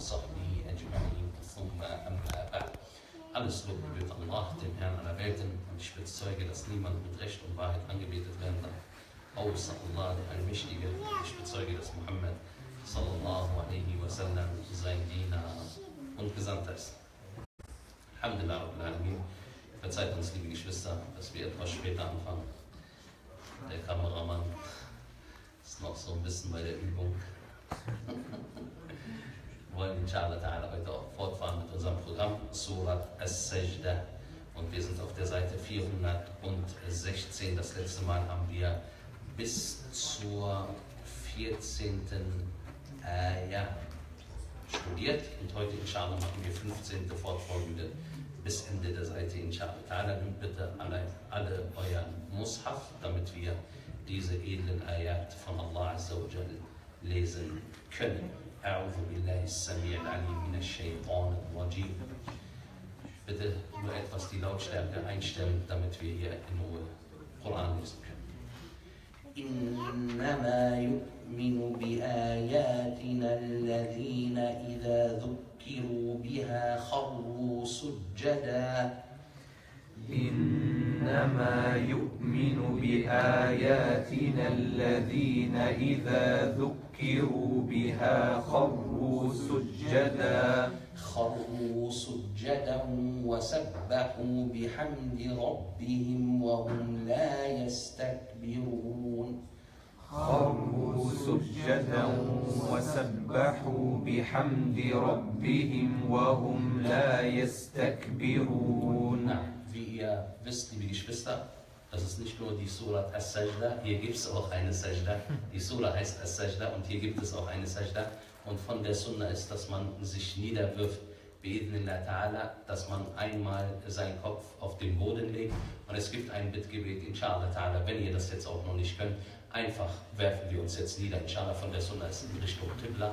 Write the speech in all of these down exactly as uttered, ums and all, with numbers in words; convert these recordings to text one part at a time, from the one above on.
وصحبه أجمعين ثم أما بعد. Alles Lob gebührt Allah, dem Herrn aller Welten, und ich bezeuge, dass niemand mit Recht und Wahrheit angebetet werden darf, außer Allah, der Allmächtige. Ich bezeuge, dass Muhammad sallallahu alaihi wasallam sein Diener und Gesandter ist. Alhamdulillah Rabbil Alamin. Verzeiht uns, liebe Geschwister, dass wir etwas später anfangen. Der Kameramann ist noch so ein bisschen bei der Übung. Wir wollen inshallah ta'ala heute auch fortfahren mit unserem Programm Surat As-Sajdah. Und wir sind auf der Seite vierhundertsechzehn. Das letzte Mal haben wir bis zur vierzehnten Ayah studiert. Und heute inshallah machen wir fünfzehnte fortfolgende bis Ende der Seite inshallah ta'ala. Nimmt bitte alle, alle euren Mus'haf, damit wir diese edlen Ayat von Allah Azza wa Jalla lesen können. أعوذ بالله السميع العليم من الشيطان الرجيم. Bitte nur etwas die Lautstärke einstellen, damit wir hier in Ruhe Koran lesen können. إنما يؤمن بآياتنا الذين إذا ذكروا بها خروا سجدا. إنما يؤمن بآياتنا الذين إذا ذكروا بها خروا سجدا خروا سجدا وسبحوا بحمد ربهم وهم لا يستكبرون خروا سجدا وسبحوا بحمد ربهم وهم لا يستكبرون. Wie ihr wisst, liebe Geschwister, das ist nicht nur die Surat As-Sajdah, hier gibt es auch eine Sajda. Die Surah heißt As-Sajdah und hier gibt es auch eine Sajda. Und von der Sunna ist, dass man sich niederwirft, bi'idhnillah ta'ala, dass man einmal seinen Kopf auf den Boden legt. Und es gibt ein Bittgebet, inshallah ta'ala, wenn ihr das jetzt auch noch nicht könnt, einfach werfen wir uns jetzt nieder, inshallah. Von der Sunna ist in Richtung Tibla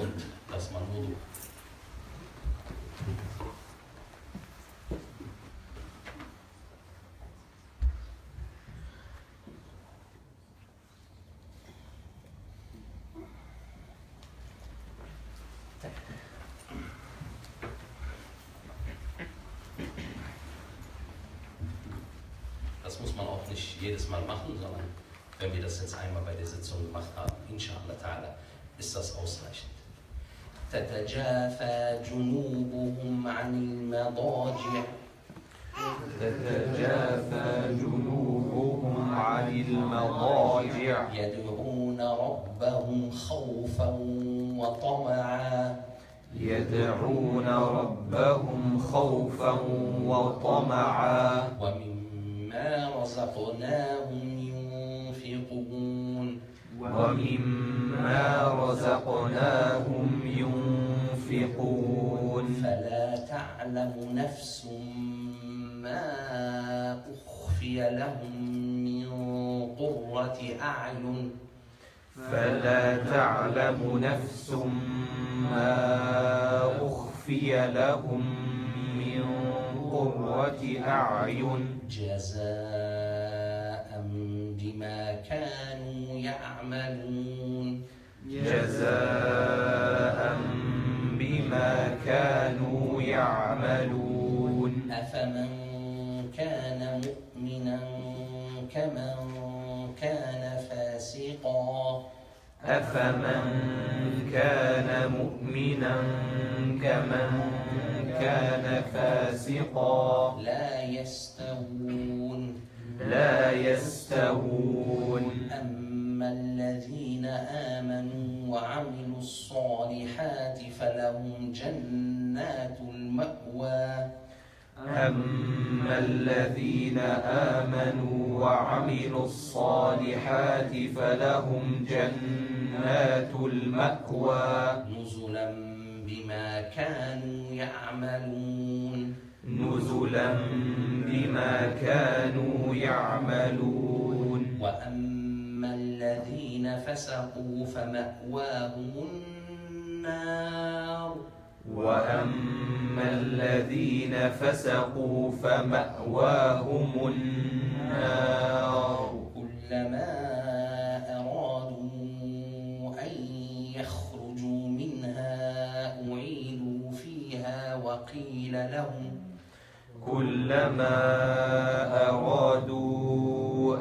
und dass man Wudu. Das muss man auch nicht jedes Mal machen, sondern wenn wir das jetzt einmal bei der Sitzung gemacht haben, inshallah ta'ala, ist das ausreichend. تتجافى جنوبهم عن المضاجع تتجافى جنوبهم عن المضاجع يدعون ربهم خوفا وطمعا يدعون ربهم خوفا وطمعا ومما رزقناهم ينفقون ومما رزقناهم ينفقون فلا تعلم نفس ما أخفي لهم من قرة أعين فلا تعلم نفس ما أخفي لهم من قرة أعين جزاء بما كانوا يعملون جزاء بما كانوا يعملون أفمن كان مؤمنا كمن كان فاسقا أفمن كان مؤمنا كمن كان فاسقا لا يستوون لا يستوون أما الذين آمنوا وعملوا الصالحات فلهم جنات المأوى أما الذين آمنوا وعملوا الصالحات فلهم جنات المأوى نزلا بما كانوا يعملون نزلا بما كانوا يعملون وأما الذين فسقوا فمأواهم النار وأما الذين فسقوا فمأواهم النار كلما أرادوا أن يخرجوا منها أعيدوا قيل لهم كلما أرادوا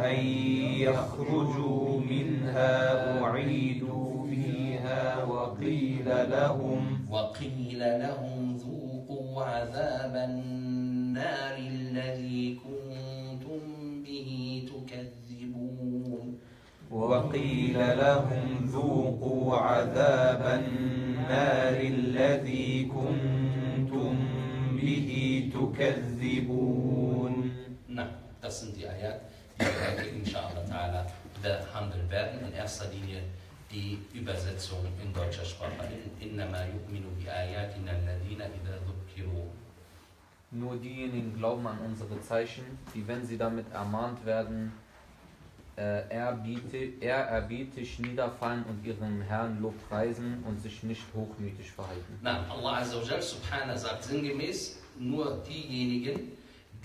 أن يخرجوا منها أعيدوا فيها وقيل لهم وقيل لهم ذوقوا عذاب النار الذي كنتم به تكذبون وقيل لهم ذوقوا عذاب النار الذي كنتم به تكذبون. Na, das sind die Ayat, die wir heute inshallah ta'ala behandeln werden. In erster Linie die Übersetzung in deutscher Sprache. Innama yu'minu bi ayatina alladhina idha dhukkiru. Nur diejenigen glauben an unsere Zeichen, die, wenn sie damit ermahnt werden, ehrerbietig niederfallen und ihren Herrn lobpreisen und sich nicht hochmütig verhalten. Na, Allah Azza wa Jal Subhanahu sagt sinngemäß, nur diejenigen,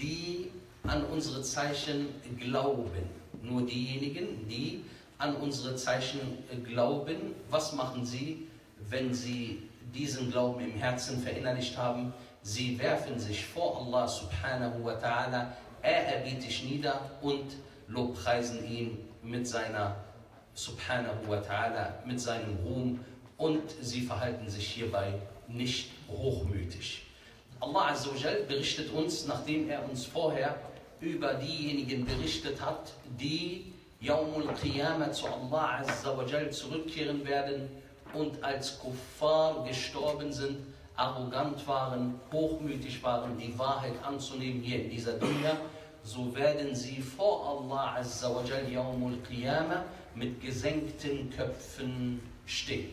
die an unsere Zeichen glauben. Nur diejenigen, die an unsere Zeichen glauben. Was machen sie, wenn sie diesen Glauben im Herzen verinnerlicht haben? Sie werfen sich vor Allah Subhanahu wa Ta'ala ehrerbietig nieder und lobpreisen ihn mit seiner Subhanahu wa Ta'ala, mit seinem Ruhm, und sie verhalten sich hierbei nicht hochmütig. Allah Azza wa Jal berichtet uns, nachdem er uns vorher über diejenigen berichtet hat, die Yaumul Qiyamah zu Allah Azza wa Jal zurückkehren werden und als Kuffar gestorben sind, arrogant waren, hochmütig waren, die Wahrheit anzunehmen hier in dieser Dunia, so werden sie vor Allah Azza wa Jal Yaumul Qiyamah mit gesenkten Köpfen stehen.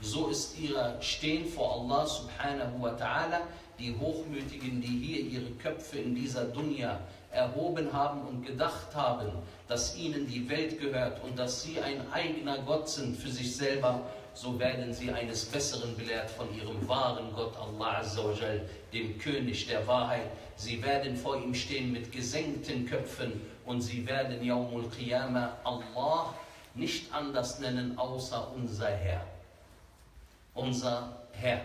So ist ihr Stehen vor Allah Subhanahu wa Ta'ala. Die Hochmütigen, die hier ihre Köpfe in dieser Dunya erhoben haben und gedacht haben, dass ihnen die Welt gehört und dass sie ein eigener Gott sind für sich selber, so werden sie eines Besseren belehrt von ihrem wahren Gott, Allah Azza wa Jal, dem König der Wahrheit. Sie werden vor ihm stehen mit gesenkten Köpfen und sie werden Yaumul Qiyamah Allah nicht anders nennen, außer unser Herr. Unser Herr.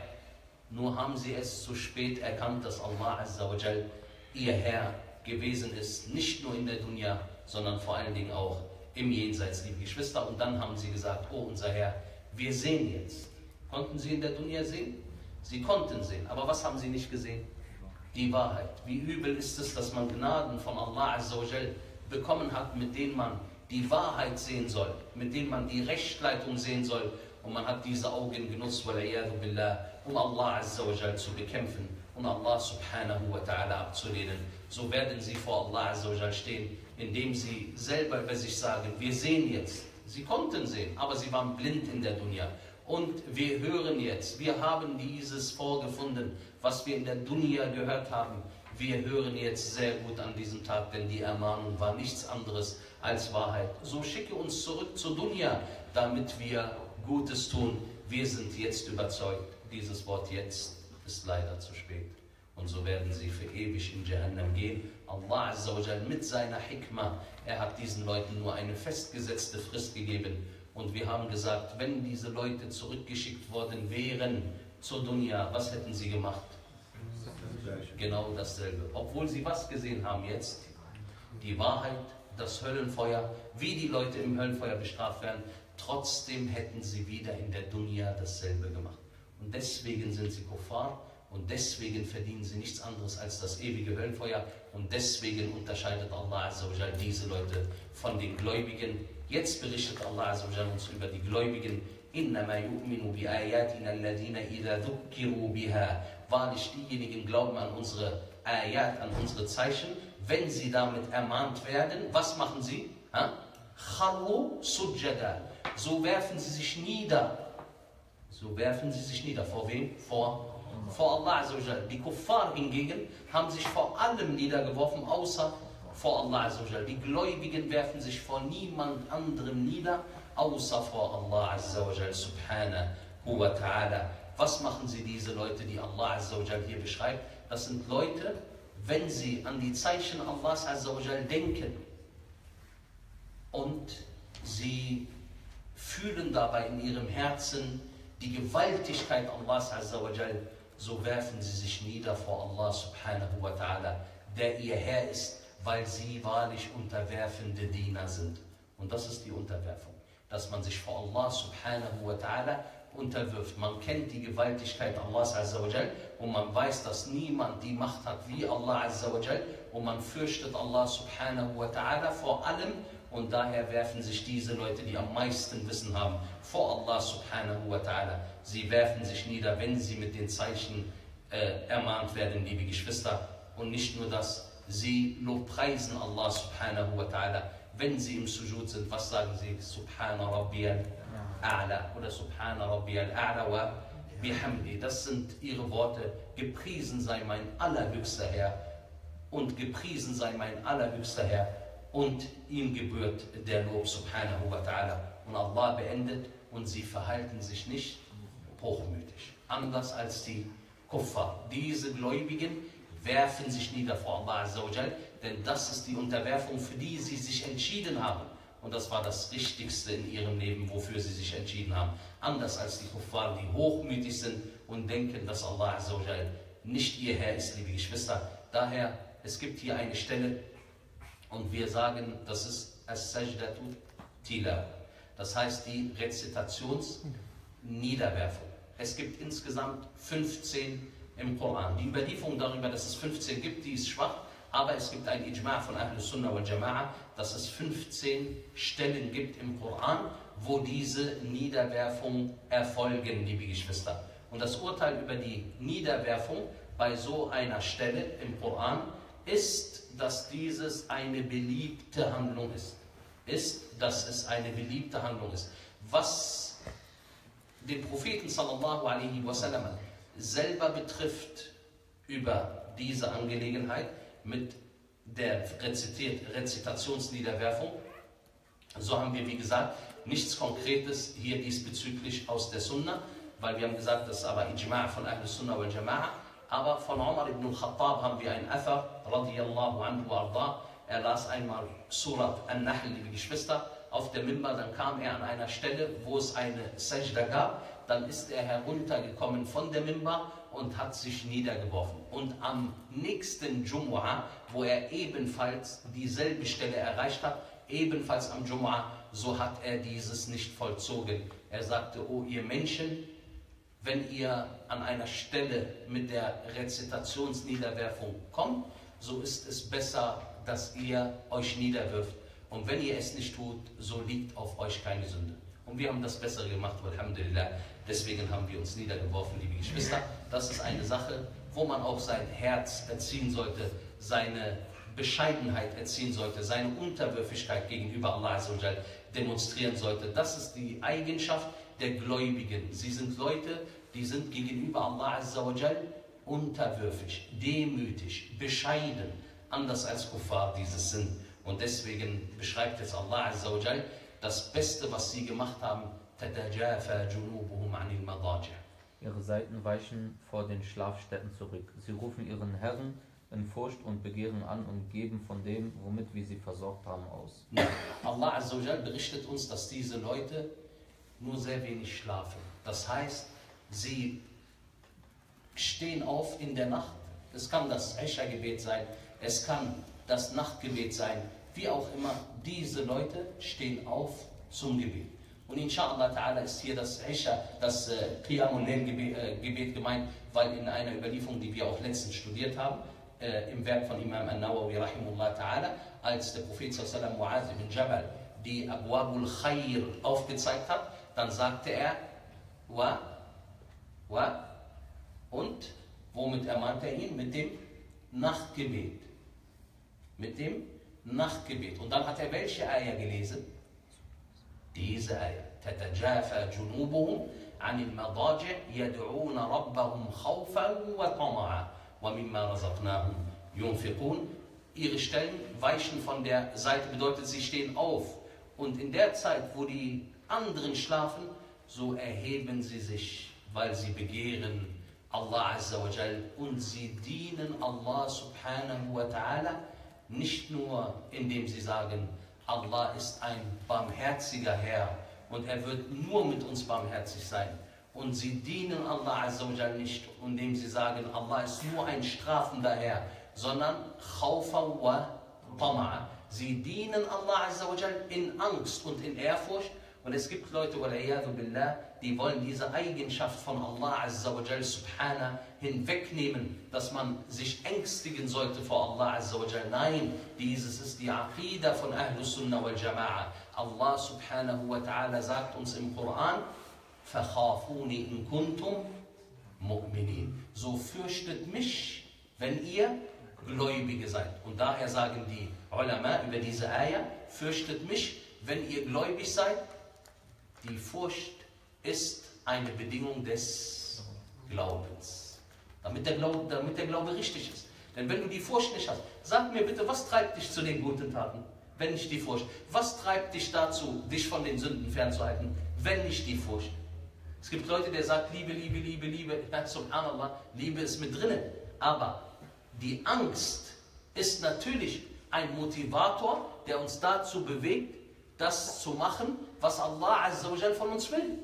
Nur haben sie es zu spät erkannt, dass Allah Azza wa Jal ihr Herr gewesen ist, nicht nur in der Dunya, sondern vor allen Dingen auch im Jenseits, liebe Geschwister. Und dann haben sie gesagt, oh unser Herr, wir sehen jetzt. Konnten sie in der Dunya sehen? Sie konnten sehen, aber was haben sie nicht gesehen? Die Wahrheit. Wie übel ist es, dass man Gnaden von Allah Azza wa Jal bekommen hat, mit denen man die Wahrheit sehen soll, mit denen man die Rechtsleitung sehen soll, und man hat diese Augen genutzt, wal'iyadu billah, um Allah Azza wa Jal zu bekämpfen und Allah Subhanahu wa Ta'ala abzulehnen. So werden sie vor Allah Azza wa Jal stehen, indem sie selber über sich sagen, wir sehen jetzt. Sie konnten sehen, aber sie waren blind in der Dunya. Und wir hören jetzt, wir haben dieses vorgefunden, was wir in der Dunya gehört haben. Wir hören jetzt sehr gut an diesem Tag, denn die Ermahnung war nichts anderes als Wahrheit. So schicke uns zurück zur Dunya, damit wir Gutes tun. Wir sind jetzt überzeugt. Dieses Wort jetzt ist leider zu spät. Und so werden sie für ewig in Jahannam gehen. Allah Azza wa Jal mit seiner Hikmah, er hat diesen Leuten nur eine festgesetzte Frist gegeben. Und wir haben gesagt, wenn diese Leute zurückgeschickt worden wären zur Dunya, was hätten sie gemacht? Genau dasselbe. Obwohl sie was gesehen haben jetzt? Die Wahrheit, das Höllenfeuer, wie die Leute im Höllenfeuer bestraft werden. Trotzdem hätten sie wieder in der Dunya dasselbe gemacht. Und deswegen sind sie Kuffar und deswegen verdienen sie nichts anderes als das ewige Höllenfeuer. Und deswegen unterscheidet Allah Azza wa Jal diese Leute von den Gläubigen. Jetzt berichtet Allah Azza wa Jal uns über die Gläubigen. Innama yu'minu bi ayatina alladhina idha dhukkiru biha. Wahrlich, diejenigen glauben an unsere Ayat, an unsere Zeichen. Wenn sie damit ermahnt werden, was machen sie? Ha? Kharru sujada. So werfen sie sich nieder. So werfen sie sich nieder. Vor wem? Vor, vor Allah Azza wa Jal. Die Kuffar hingegen haben sich vor allem niedergeworfen, außer vor Allah Azza wa Jal. Die Gläubigen werfen sich vor niemand anderem nieder, außer vor Allah Azza wa Jal Subhanahu wa Ta'ala. Was machen sie, diese Leute, die Allah Azza wa Jal hier beschreibt? Das sind Leute, wenn sie an die Zeichen Allahs Azza wa Jal denken und sie fühlen dabei in ihrem Herzen die Gewaltigkeit Allahs Azza wa Jal so werfen sie sich nieder vor Allah subhanahu wa ta'ala, der ihr Herr ist, weil sie wahrlich unterwerfende Diener sind. Und das ist die Unterwerfung, dass man sich vor Allah subhanahu wa ta'ala unterwirft. Man kennt die Gewaltigkeit Allahs azza wa jal und man weiß, dass niemand die Macht hat wie Allah azza wa jal und man fürchtet Allah subhanahu wa ta'ala vor allem und daher werfen sich diese Leute, die am meisten Wissen haben, vor Allah subhanahu wa ta'ala. Sie werfen sich nieder, wenn sie mit den Zeichen äh, ermahnt werden, liebe Geschwister. Und nicht nur das, sie lobpreisen Allah subhanahu wa ta'ala. Wenn sie im Sujud sind, was sagen sie? Subhana Rabbiyal A'la oder Subhana Rabbiyal A'la wa bihamdi. Das sind ihre Worte. Gepriesen sei mein allerhöchster Herr und gepriesen sei mein allerhöchster Herr und ihm gebührt der Lob subhanahu wa ta'ala. Und Allah beendet und sie verhalten sich nicht hochmütig. Anders als die Kuffar. Diese Gläubigen werfen sich nieder vor Allah azza wa jal, denn das ist die Unterwerfung, für die sie sich entschieden haben. Und das war das Richtigste in ihrem Leben, wofür sie sich entschieden haben. Anders als die Kuffar, die hochmütig sind und denken, dass Allah azza wa jal nicht ihr Herr ist, liebe Geschwister. Daher, es gibt hier eine Stelle und wir sagen, das ist As-Sajdah Tila. Das heißt die Rezitationsniederwerfung. Es gibt insgesamt fünfzehn im Koran. Die Überlieferung darüber, dass es fünfzehn gibt, die ist schwach, aber es gibt ein Ijma' von Ahlus Sunnah wal Jama'at, dass es fünfzehn Stellen gibt im Koran, wo diese Niederwerfung erfolgen, liebe Geschwister. Und das Urteil über die Niederwerfung bei so einer Stelle im Koran ist, dass dieses eine beliebte Handlung ist. Ist, dass es eine beliebte Handlung ist. Was den Propheten sallallahu alaihi wasallam selber betrifft über diese Angelegenheit mit der Rezitationsniederwerfung, so haben wir, wie gesagt, nichts Konkretes hier diesbezüglich aus der Sunna, weil wir haben gesagt, das ist aber Ijma' von Ahlus Sunnah wal Jama'ah, aber von Omar ibn al-Khattab haben wir einen Athar, radiyallahu anhu arda, er las einmal Surat An-Nahl, liebe Geschwister, auf der Mimba, dann kam er an einer Stelle, wo es eine Sajda gab, dann ist er heruntergekommen von der Mimba und hat sich niedergeworfen. Und am nächsten Jumu'ah, wo er ebenfalls dieselbe Stelle erreicht hat, ebenfalls am Jumu'ah, so hat er dieses nicht vollzogen. Er sagte, oh ihr Menschen, wenn ihr an einer Stelle mit der Rezitationsniederwerfung kommt, so ist es besser, dass ihr euch niederwirft. Und wenn ihr es nicht tut, so liegt auf euch keine Sünde. Und wir haben das Bessere gemacht, alhamdulillah. Deswegen haben wir uns niedergeworfen, liebe Geschwister. Das ist eine Sache, wo man auch sein Herz erziehen sollte, seine Bescheidenheit erziehen sollte, seine Unterwürfigkeit gegenüber Allah demonstrieren sollte. Das ist die Eigenschaft der Gläubigen. Sie sind Leute, die sind gegenüber Allah unterwürfig, demütig, bescheiden. Anders als Kuffar dieses sind. Und deswegen beschreibt jetzt Allah azza wa jal das Beste, was sie gemacht haben. Ihre Seiten weichen vor den Schlafstätten zurück. Sie rufen ihren Herren in Furcht und Begehren an und geben von dem, womit wir sie versorgt haben, aus. Allah azza wa jal berichtet uns, dass diese Leute nur sehr wenig schlafen. Das heißt, sie stehen auf in der Nacht. Es kann das Isha-Gebet sein, es kann das Nachtgebet sein, wie auch immer, diese Leute stehen auf zum Gebet. Und inshallah ta'ala ist hier das Isha, das äh, Qiyam und Nail-Gebet äh, gemeint, weil in einer Überlieferung, die wir auch letztens studiert haben, äh, im Werk von Imam al-Nawawi rahimullah ta'ala, als der Prophet sallallahu alaihi wa sallam Mu'adh ibn Jabal die Abwabul Khair aufgezeigt hat, dann sagte er, wa, wa, und womit ermahnte er ihn? Mit dem Nachtgebet. Mit dem Nachtgebet. Und dann hat er welche Eier gelesen? Diese Eier. تَتَجَافَ جُنُوبُهُمْ عَنِ الْمَضَاجِعِ يَدْعُونَ رَبَّهُمْ خَوْفًا وَطَمَعًا وَمِمَّا رَزَقْنَاهُمْ يُنْفِقُونَ. Ihre Stellen weichen von der Seite, bedeutet, sie stehen auf. Und in der Zeit, wo die anderen schlafen, so erheben sie sich, weil sie begehren Allah azza wa jal und sie dienen Allah subhanahu wa ta'ala. Nicht nur, indem sie sagen, Allah ist ein barmherziger Herr und er wird nur mit uns barmherzig sein. und sie dienen Allah Azza wa Jalla nicht, indem sie sagen, Allah ist nur ein strafender Herr, sondern Khawfa wa Tama'a. Sie dienen Allah Azza wa Jalla in Angst und in Ehrfurcht. Und es gibt Leute, die wollen diese Eigenschaft von Allah Azza wa Jalla Subhana hinwegnehmen, dass man sich ängstigen sollte vor Allah Azza wa Jalla. Nein, dieses ist die Aqidah von Ahlus Sunnah wal Jama'at. Allah Subhanahu wa Ta'ala sagt uns im Koran, فَخَافُونِ إِن كُنْتُمْ مُؤْمِنِينَ. So fürchtet mich, wenn ihr Gläubige seid. Und daher sagen die Ulama über diese Ayah, fürchtet mich, wenn ihr gläubig seid. Die Furcht ist eine Bedingung des Glaubens, damit der Glaube, damit der Glaube richtig ist. Denn wenn du die Furcht nicht hast, sag mir bitte, was treibt dich zu den guten Taten, wenn nicht die Furcht? Was treibt dich dazu, dich von den Sünden fernzuhalten, wenn nicht die Furcht? Es gibt Leute, der sagt, Liebe, Liebe, Liebe, Liebe, ja, subhanallah, Liebe ist mit drinnen. Aber die Angst ist natürlich ein Motivator, der uns dazu bewegt, das zu machen, was Allah Azza wa Jal von uns will.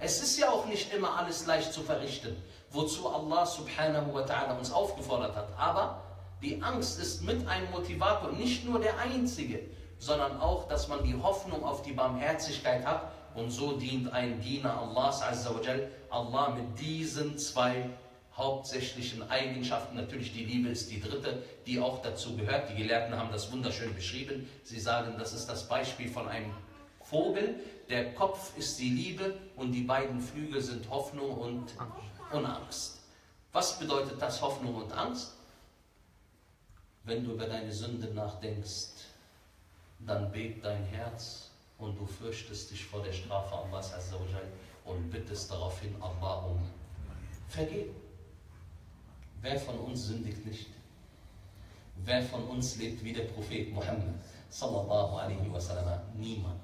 Es ist ja auch nicht immer alles leicht zu verrichten, wozu Allah Subhanahu wa Ta'ala uns aufgefordert hat. Aber die Angst ist mit einem Motivator, nicht nur der einzige, sondern auch, dass man die Hoffnung auf die Barmherzigkeit hat. Und so dient ein Diener Allahs Azza wa Jal Allah mit diesen zwei hauptsächlichen Eigenschaften. Natürlich die Liebe ist die dritte, die auch dazu gehört. Die Gelehrten haben das wunderschön beschrieben. Sie sagen, das ist das Beispiel von einem Vogel. Der Kopf ist die Liebe und die beiden Flügel sind Hoffnung und, und Angst. Was bedeutet das, Hoffnung und Angst? Wenn du über deine Sünden nachdenkst, dann bebt dein Herz und du fürchtest dich vor der Strafe Allahs Azza wa Jal und bittest daraufhin Allah um Vergebung. Wer von uns sündigt nicht? Wer von uns lebt wie der Prophet Muhammad sallallahu alaihi wasallam? Niemand.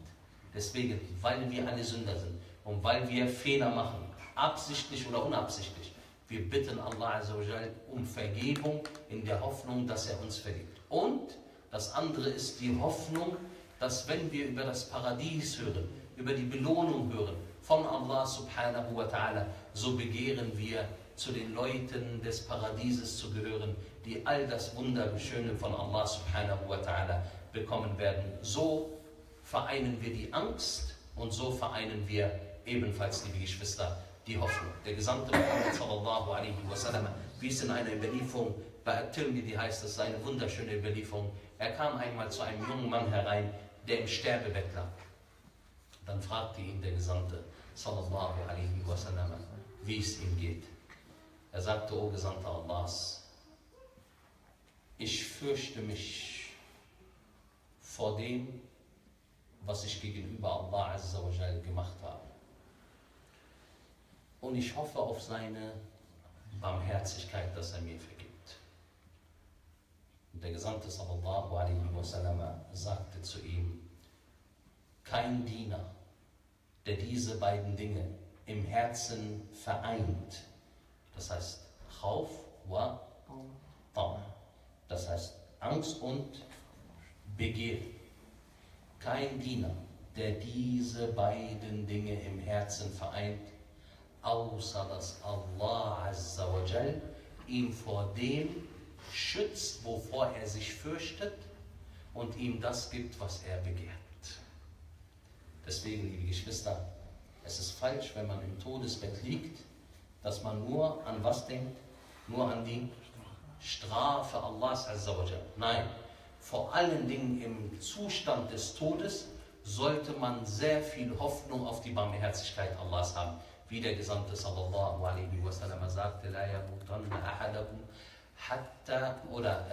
Deswegen, weil wir alle Sünder sind und weil wir Fehler machen, absichtlich oder unabsichtlich, wir bitten Allah Azza wa Jal um Vergebung in der Hoffnung, dass er uns vergibt. Und das andere ist die Hoffnung, dass wenn wir über das Paradies hören, über die Belohnung hören von Allah Subhanahu wa Ta'ala, so begehren wir, zu den Leuten des Paradieses zu gehören, die all das Wunderschöne von Allah Subhanahu wa Ta'ala bekommen werden. So vereinen wir die Angst und so vereinen wir ebenfalls, liebe Geschwister, die Hoffnung. Der gesamte Prophet sallallahu alaihi wasallam, wie es in einer Überlieferung bei At-Tirmidhi heißt, das ist eine wunderschöne Überlieferung. Er kam einmal zu einem jungen Mann herein, der im Sterbebett lag. Dann fragte ihn der Gesandte sallallahu alaihi wasallam, wie es ihm geht. Er sagte, O Gesandter Allahs, ich fürchte mich vor dem, was ich gegenüber Allah Azza wa Jal gemacht habe. Und ich hoffe auf seine Barmherzigkeit, dass er mir vergibt. Und der Gesandte sallallahu alaihi wasallam sagte zu ihm, kein Diener, der diese beiden Dinge im Herzen vereint, das heißt, Khauf wa Ta'a, das heißt, Angst und Begehren. Kein Diener, der diese beiden Dinge im Herzen vereint, außer dass Allah Azza wa Jal ihn vor dem schützt, wovor er sich fürchtet, und ihm das gibt, was er begehrt. Deswegen, liebe Geschwister, es ist falsch, wenn man im Todesbett liegt, dass man nur an was denkt? Nur an die Strafe Allahs Azza wa Jal. Nein, vor allen Dingen im Zustand des Todes sollte man sehr viel Hoffnung auf die Barmherzigkeit Allahs haben. Wie der Gesandte sallallahu alaihi wasallam sagte, La yamutanna ahadakum hatta oder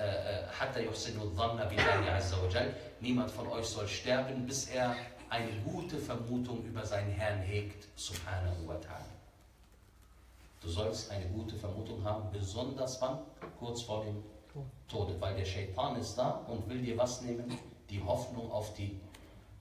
hatta yuhsinu dhanna billahi Azza wa Jal. Niemand von euch soll sterben, bis er eine gute Vermutung über seinen Herrn hegt, subhanahu wa ta'ala. Du sollst eine gute Vermutung haben, besonders wann? Kurz vor dem Tode, weil der Shaitan ist da und will dir was nehmen? Die Hoffnung auf die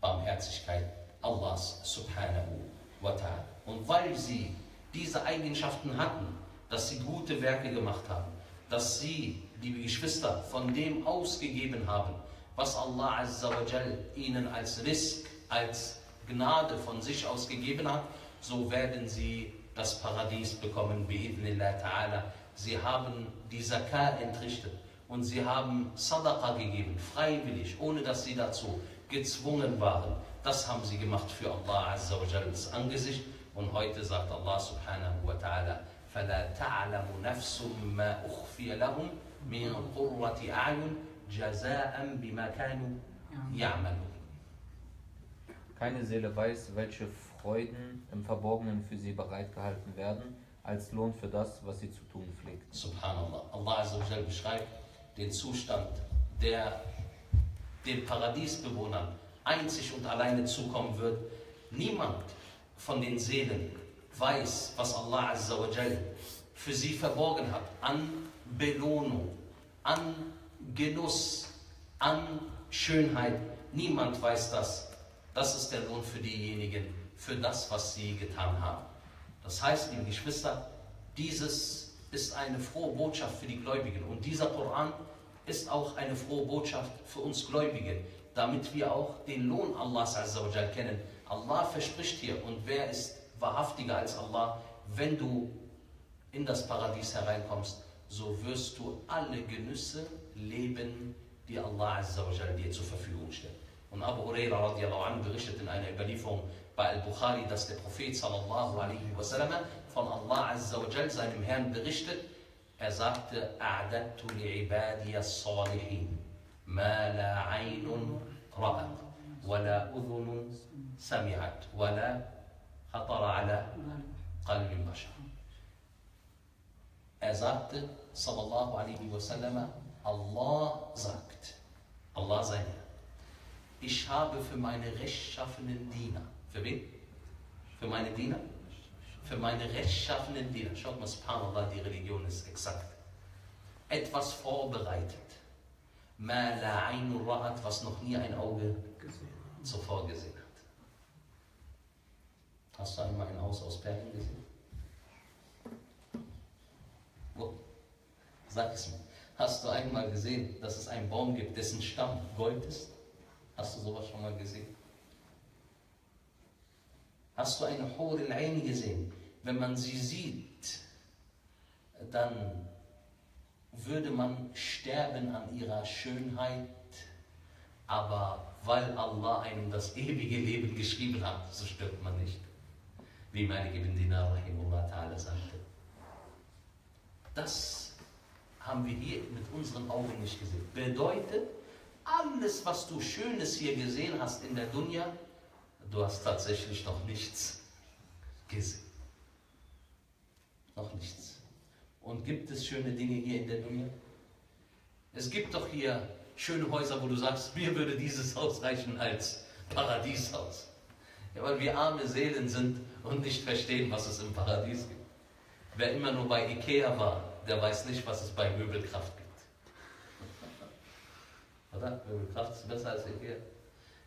Barmherzigkeit Allahs Subhanahu wa Ta'ala. Und weil sie diese Eigenschaften hatten, dass sie gute Werke gemacht haben, dass sie, liebe Geschwister, von dem ausgegeben haben, was Allah Azza wa Jal ihnen als Rizq, als Gnade von sich aus gegeben hat, so werden sie das Paradies bekommen, bi'idhnillah ta'ala. Sie haben die Zakat entrichtet und sie haben Sadaqa gegeben, freiwillig, ohne dass sie dazu gezwungen waren. Das haben sie gemacht für Allah Azza wa Jalls Angesicht. Und heute sagt Allah Subhanahu wa Ta'ala, فَلَا تَعْلَمُ نَفْسٌ مَا أُخْفِيَ لَهُمْ مِنْ قُرَّةِ أَعْيُنٍ جَزَاءً بِمَا كَانُوا يَعْمَلُونَ. Keine Seele weiß, welche Freuden im Verborgenen für sie bereitgehalten werden, als Lohn für das, was sie zu tun pflegt. Subhanallah. Allah Azza wa Jal beschreibt den Zustand, der den Paradiesbewohnern einzig und alleine zukommen wird. Niemand von den Seelen weiß, was Allah Azza wa Jal für sie verborgen hat an Belohnung, an Genuss, an Schönheit. Niemand weiß das. Das ist der Lohn für diejenigen, für das, was sie getan haben. Das heißt, liebe Geschwister, dieses ist eine frohe Botschaft für die Gläubigen. Und dieser Koran ist auch eine frohe Botschaft für uns Gläubige, damit wir auch den Lohn Allahs Azza wa Jal kennen. Allah verspricht hier, und wer ist wahrhaftiger als Allah? Wenn du in das Paradies hereinkommst, so wirst du alle Genüsse leben, die Allah Azza wa Jal dir zur Verfügung stellt. Und Abu Ureira radiallahu anhu berichtet in einer Überlieferung bei Al-Bukhari, dass der Prophet sallallahu alaihi wasallam von Allah Azza wa Jal, seinem Herrn, berichtet. Er sagte: "A'dattu li'ibadiya as-salihin ma la 'aynun ra'at wa la udhunun sami'at wa la khatara 'ala qalbin bashar." Er sagte sallallahu alaihi wasallam: Allah sagt, Allah sei Herr, ich habe für meine rechtschaffenen Diener, für wen? Für meine Diener? Für meine rechtschaffenen Diener. Schaut mal, subhanallah, die Religion ist exakt. Etwas vorbereitet. Ma la ainu ra'at, was noch nie ein Auge zuvor gesehen hat. Hast du einmal ein Haus aus Perlen gesehen? Wo? Sag es mir. Hast du einmal gesehen, dass es einen Baum gibt, dessen Stamm Gold ist? Hast du sowas schon mal gesehen? Hast du eine Hur al-Ain gesehen? Wenn man sie sieht, dann würde man sterben an ihrer Schönheit. Aber weil Allah einem das ewige Leben geschrieben hat, so stirbt man nicht. Wie Malik ibn Dinnah rahimahullah ta'ala sagte. Das haben wir hier mit unseren Augen nicht gesehen. Bedeutet, alles, was du Schönes hier gesehen hast in der Dunia, du hast tatsächlich noch nichts gesehen. Noch nichts. Und gibt es schöne Dinge hier in der Dunia? Es gibt doch hier schöne Häuser, wo du sagst, mir würde dieses Haus reichen als Paradieshaus. Ja, weil wir arme Seelen sind und nicht verstehen, was es im Paradies gibt. Wer immer nur bei Ikea war, der weiß nicht, was es bei Möbelkraft gibt. Oder? Möbelkraft ist besser als Ikea.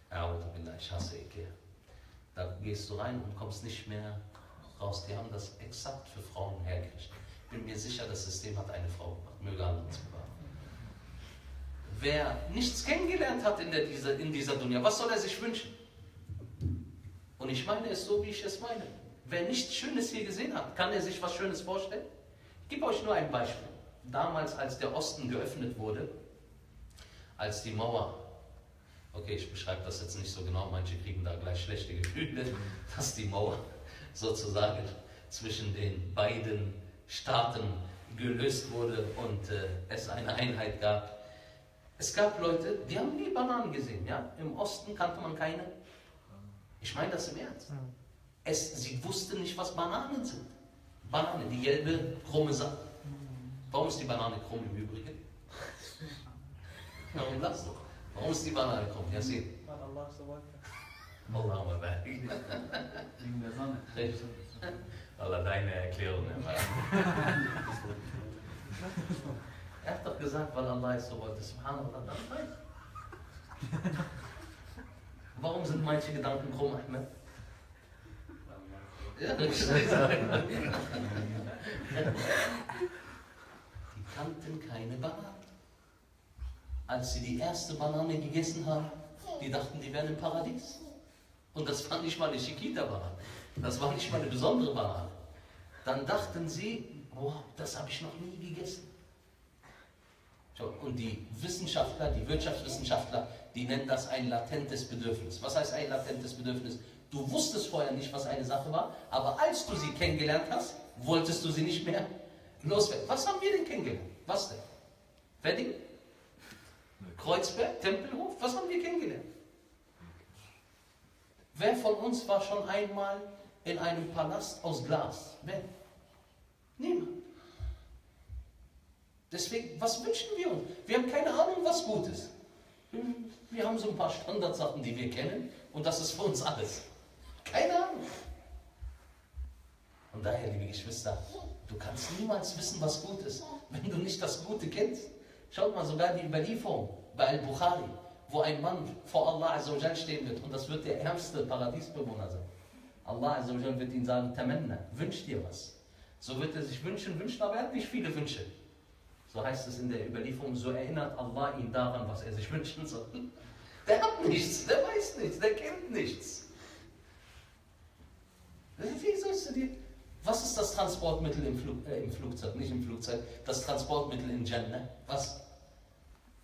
Ja, ich hasse Ikea. Da gehst du rein und kommst nicht mehr raus. Die haben das exakt für Frauen hergerichtet. Ich bin mir sicher, das System hat eine Frau gemacht. Möge Allah uns bewahren. Wer nichts kennengelernt hat in, der, dieser, in dieser Dunia, was soll er sich wünschen? Und ich meine es so, wie ich es meine. Wer nichts Schönes hier gesehen hat, kann er sich was Schönes vorstellen? Ich gebe euch nur ein Beispiel. Damals, als der Osten geöffnet wurde, als die Mauer, okay, ich beschreibe das jetzt nicht so genau, manche kriegen da gleich schlechte Gefühle, dass die Mauer sozusagen zwischen den beiden Staaten gelöst wurde und äh, es eine Einheit gab. Es gab Leute, die haben nie Bananen gesehen, ja? Im Osten kannte man keine. Ich meine das im Ernst. Es, sie wussten nicht, was Bananen sind. Banane, die gelbe, krumme Sache. Warum ist die Banane krumm im Übrigen? Warum das doch? Warum ist die Banane krumm? Ja, seht. Allah ist so weit. Allah ist so weit. Wegen der Sonne. Allah, deine Erklärung. Er hat doch gesagt, weil Allah ist so weit. Subhanallah, dann weiß. Warum sind manche Gedanken krumm, Ahmed? Ja, ich Die kannten keine Banane. Als sie die erste Banane gegessen haben, die dachten, die wären im Paradies. Und das war nicht mal eine Chiquita-Banane. Das war nicht mal eine besondere Banane. Dann dachten sie, wow, das habe ich noch nie gegessen. Und die Wissenschaftler, die Wirtschaftswissenschaftler, die nennen das ein latentes Bedürfnis. Was heißt ein latentes Bedürfnis? Du wusstest vorher nicht, was eine Sache war, aber als du sie kennengelernt hast, wolltest du sie nicht mehr loswerden. Was haben wir denn kennengelernt? Was denn? Wedding? Kreuzberg? Tempelhof? Was haben wir kennengelernt? Wer von uns war schon einmal in einem Palast aus Glas? Wer? Niemand. Deswegen, was wünschen wir uns? Wir haben keine Ahnung, was gut ist. Wir haben so ein paar Standardsachen, die wir kennen, und das ist für uns alles. Keine Ahnung. Und daher, liebe Geschwister, du kannst niemals wissen, was gut ist, wenn du nicht das Gute kennst. Schaut mal, sogar die Überlieferung bei Al-Bukhari, wo ein Mann vor Allah Azzawajal stehen wird, und das wird der ärmste Paradiesbewohner sein. Allah Azzawajal wird ihn sagen, Tamanna, wünsch dir was. So wird er sich wünschen, wünschen, aber er hat nicht viele Wünsche. So heißt es in der Überlieferung, so erinnert Allah ihn daran, was er sich wünschen soll. Der hat nichts, der weiß nichts, der kennt nichts. Wie sollst du dir... Was ist das Transportmittel im, Flug, äh, im Flugzeug, nicht im Flugzeug, das Transportmittel in Jannah? Was?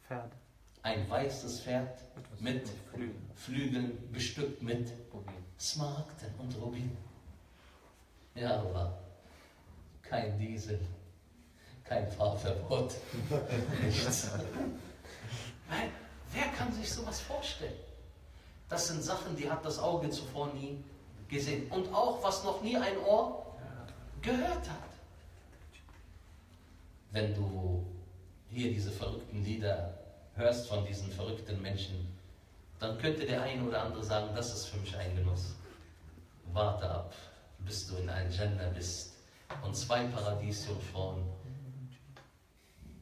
Pferd. Ein weißes Pferd mit Flügeln. Flügeln, bestückt mit Rubin. Smaragden und Rubinen. Ja, Allah. Kein Diesel. Kein Fahrverbot. Nichts. Weil, wer kann sich sowas vorstellen? Das sind Sachen, die hat das Auge zuvor nie gesehen. Und auch, was noch nie ein Ohr gehört hat. Wenn du hier diese verrückten Lieder hörst von diesen verrückten Menschen, dann könnte der eine oder andere sagen, das ist für mich ein Genuss. Warte ab, bis du in einem Jannah bist. Und zwei Paradiesjungfrauen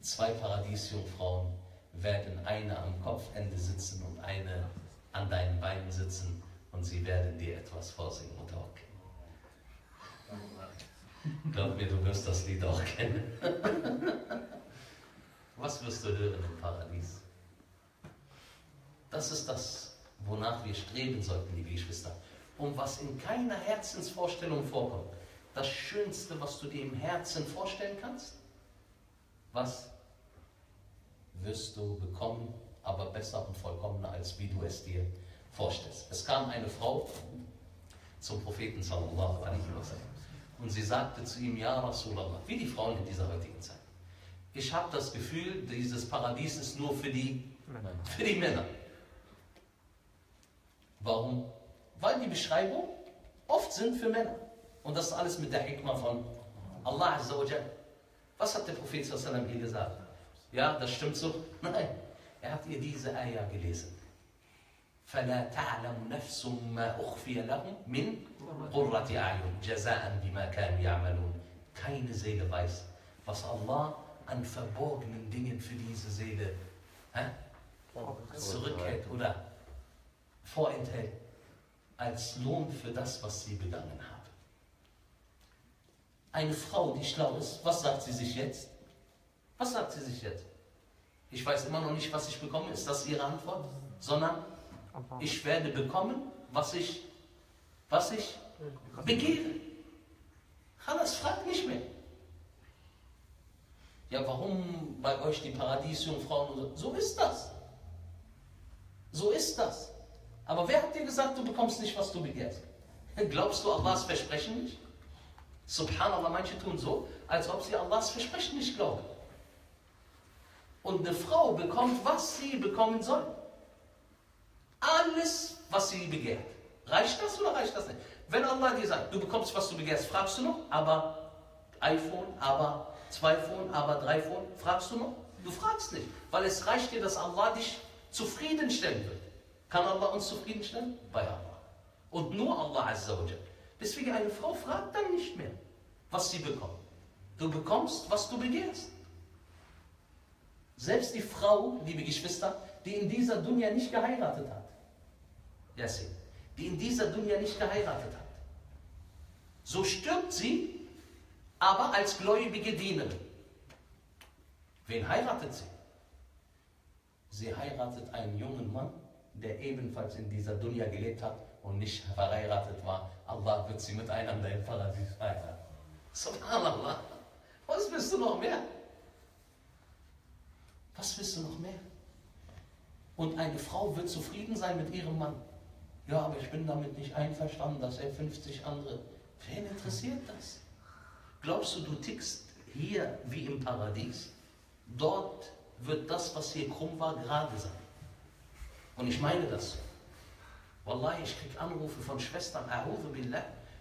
Zwei Paradiesjungfrauen werden eine am Kopfende sitzen und eine an deinen Beinen sitzen, und sie werden dir etwas vorsingen, Mutter, okay. Glaub mir, du wirst das Lied auch kennen. Was wirst du hören im Paradies? Das ist das, wonach wir streben sollten, liebe Geschwister. Um was in keiner Herzensvorstellung vorkommt. Das Schönste, was du dir im Herzen vorstellen kannst, was wirst du bekommen, aber besser und vollkommener, als wie du es dir vorstellst. Es kam eine Frau zum Propheten sallallahu alaihi wa sallam und sie sagte zu ihm, ja Rasulallah, wie die Frauen in dieser heutigen Zeit, ich habe das Gefühl, dieses Paradies ist nur für die, für die Männer. Warum? Weil die Beschreibungen oft sind für Männer. Und das ist alles mit der Hikmah von Allah Azza wa Jalla. Was hat der Prophet sallallahu alaihi wa sallam ihr gesagt? Ja, das stimmt so? Nein. Er hat ihr diese Ayah gelesen. فَلَا تَعْلَمُ نَفْسٌ مَا أُخْفِيَ لَهُمْ مِنْ قُرَّةِ أَعْيُنٍ جَزَاءً بِمَا كَانُوا يَعْمَلُونَ. Keine Seele weiß, was Allah an verborgenen Dingen für diese Seele hä, zurückhält oder vorenthält, als Lohn für das, was sie begangen haben. Eine Frau, die schlau ist, was sagt sie sich jetzt? Was sagt sie sich jetzt? Ich weiß immer noch nicht, was ich bekomme, ist das ihre Antwort? Sondern, ich werde bekommen, was ich, was ich begehre. Hannas fragt nicht mehr. Ja, warum bei euch die Paradiesjungfrauen und so? So ist das. So ist das. Aber wer hat dir gesagt, du bekommst nicht, was du begehrst? Glaubst du Allahs Versprechen nicht? Subhanallah, manche tun so, als ob sie Allahs Versprechen nicht glauben. Und eine Frau bekommt, was sie bekommen soll. Alles, was sie begehrt. Reicht das oder reicht das nicht? Wenn Allah dir sagt, du bekommst, was du begehrst, fragst du noch, aber iPhone, aber zwei Phone, aber drei Phone, fragst du noch? Du fragst nicht, weil es reicht dir, dass Allah dich zufriedenstellen wird. Kann Allah uns zufriedenstellen? Bei Allah. Und nur Allah Azza wa Jalla. Deswegen eine Frau fragt dann nicht mehr, was sie bekommt. Du bekommst, was du begehrst. Selbst die Frau, liebe Geschwister, die in dieser Dunia nicht geheiratet hat. Yassin, die in dieser Dunia nicht geheiratet hat. So stirbt sie, aber als gläubige Dienerin. Wen heiratet sie? Sie heiratet einen jungen Mann, der ebenfalls in dieser Dunia gelebt hat und nicht verheiratet war, Allah wird sie miteinander im Paradies heiraten. Subhanallah, was willst du noch mehr? Was willst du noch mehr? Und eine Frau wird zufrieden sein mit ihrem Mann. Ja, aber ich bin damit nicht einverstanden, dass er fünfzig andere... Wen interessiert das? Glaubst du, du tickst hier wie im Paradies? Dort wird das, was hier krumm war, gerade sein. Und ich meine das so. Wallahi, ich kriege Anrufe von Schwestern,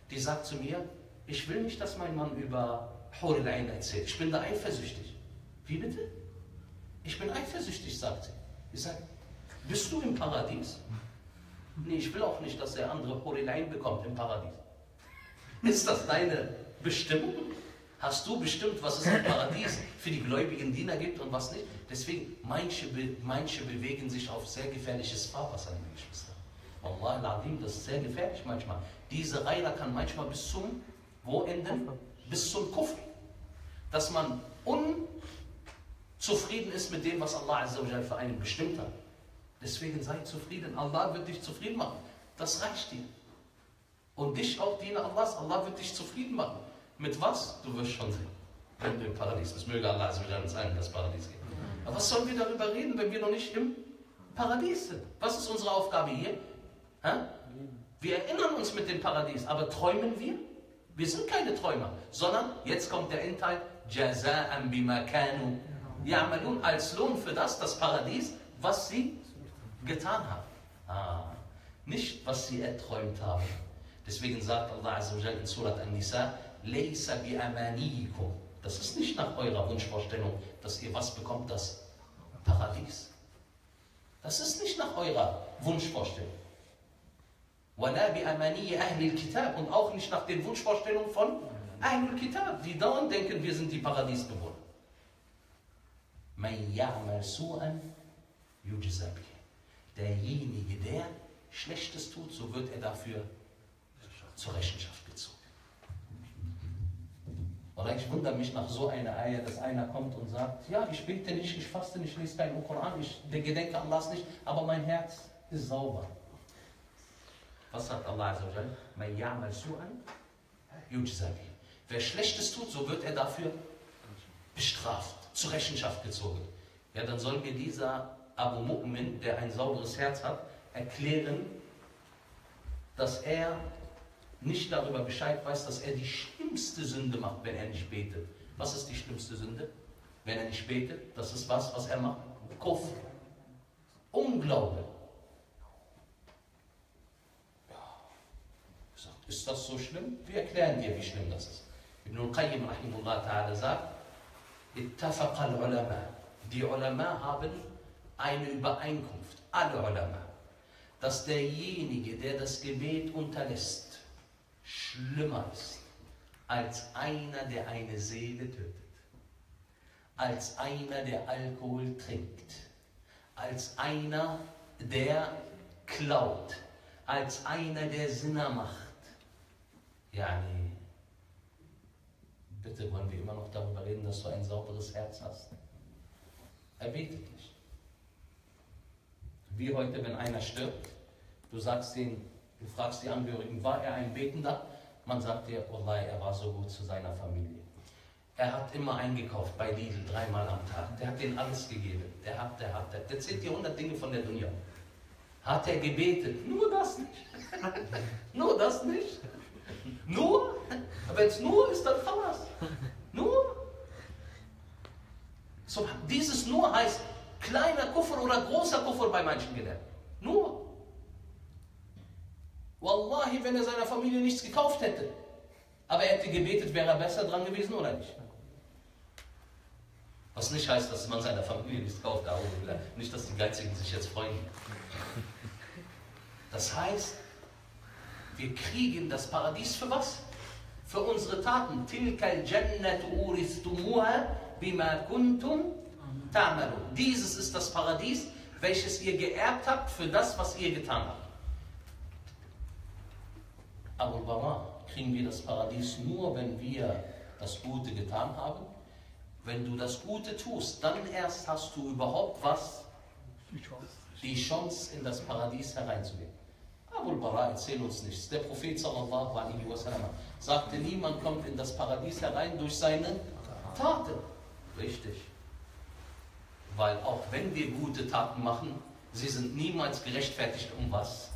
die sagt zu mir, ich will nicht, dass mein Mann über Hur al-Ain erzählt. Ich bin da eifersüchtig. Wie bitte? Ich bin eifersüchtig, sagt sie. Ich sage, bist du im Paradies? Nee, ich will auch nicht, dass der andere Hur al-Ain bekommt im Paradies. Ist das deine Bestimmung? Hast du bestimmt, was es im Paradies für die gläubigen Diener gibt und was nicht? Deswegen, manche, manche bewegen sich auf sehr gefährliches Fahrwasser, meine Geschwister. Wallah al-Azim, das ist sehr gefährlich manchmal. Diese Reiter kann manchmal bis zum, wo enden? Bis zum Kufr. Dass man unzufrieden ist mit dem, was Allah Azza wa Jalla für einen bestimmt hat. Deswegen sei zufrieden. Allah wird dich zufrieden machen. Das reicht dir. Und dich auch, Diener Allahs. Allah wird dich zufrieden machen. Mit was? Du wirst schon sehen, wenn du im Paradies bist. Möge Allah uns allen das Paradies geben. Aber was sollen wir darüber reden, wenn wir noch nicht im Paradies sind? Was ist unsere Aufgabe hier? Ha? Wir erinnern uns mit dem Paradies, aber träumen wir? Wir sind keine Träumer, sondern jetzt kommt der Endteil, Jaza'an bima kanu ya'malun, als Lohn für das, das Paradies, was sie getan haben. Ah, nicht, was sie erträumt haben. Deswegen sagt Allah Azza wa Jalla in Surat An-Nisa, das ist nicht nach eurer Wunschvorstellung, dass ihr was bekommt, das Paradies. Das ist nicht nach eurer Wunschvorstellung. Und auch nicht nach den Wunschvorstellungen von Ahlul Kitab, die dauernd denken, wir sind die Paradiesbewohner. Derjenige, der Schlechtes tut, so wird er dafür zur Rechenschaft gezogen. Oder ich wundere mich nach so einer Eier, dass einer kommt und sagt, ja, ich bete nicht, ich faste nicht, ich lese keinen Koran, ich gedenke Allahs nicht, aber mein Herz ist sauber. Was sagt Allah Azza wa Jalla? Wer Schlechtes tut, so wird er dafür bestraft, zur Rechenschaft gezogen. Ja, dann soll mir dieser Abu Mu'min, der ein sauberes Herz hat, erklären, dass er nicht darüber Bescheid weiß, dass er die schlimmste Sünde macht, wenn er nicht betet. Was ist die schlimmste Sünde? Wenn er nicht betet, das ist was, was er macht. Kufr. Unglaube. Ja. Sagt, ist das so schlimm? Wir erklären dir, wie schlimm das ist. Ibn al-Qayyim rahimahullah ta'ala sagt, ittafaqa al-Ulama. Die Ulama haben eine Übereinkunft, alle Ulama, dass derjenige, der das Gebet unterlässt, schlimmer ist als einer, der eine Seele tötet, als einer, der Alkohol trinkt, als einer, der klaut, als einer, der Sinner macht. Ja, nee. Bitte, wollen wir immer noch darüber reden, dass du ein sauberes Herz hast? Er betet nicht. Wie heute, wenn einer stirbt, du sagst ihm, du fragst die Angehörigen, war er ein Betender? Man sagt dir, Wallahi, er war so gut zu seiner Familie. Er hat immer eingekauft bei Lidl, dreimal am Tag. Der hat denen alles gegeben. Der hat, der hat, der hat. Der zählt dir hundert Dinge von der Dunia. Hat er gebetet? Nur das nicht. Nur das nicht. Nur? Wenn es nur ist, dann Khalas. Nur? So, dieses Nur heißt kleiner Kufr oder großer Kufr bei manchen gelernt. Nur. Wallahi, wenn er seiner Familie nichts gekauft hätte, aber er hätte gebetet, wäre er besser dran gewesen oder nicht? Was nicht heißt, dass man seiner Familie nichts kauft, nicht, dass die Geizigen sich jetzt freuen. Das heißt, wir kriegen das Paradies für was? Für unsere Taten. Dieses ist das Paradies, welches ihr geerbt habt für das, was ihr getan habt. Aber kriegen wir das Paradies nur, wenn wir das Gute getan haben? Wenn du das Gute tust, dann erst hast du überhaupt was? Die Chance, in das Paradies hereinzugehen. Abu Ureira, erzähl uns nichts. Der Prophet sallallahu alaihi wasallam sagte, niemand kommt in das Paradies herein durch seine Taten. Richtig. Weil auch wenn wir gute Taten machen, sie sind niemals gerechtfertigt, um was?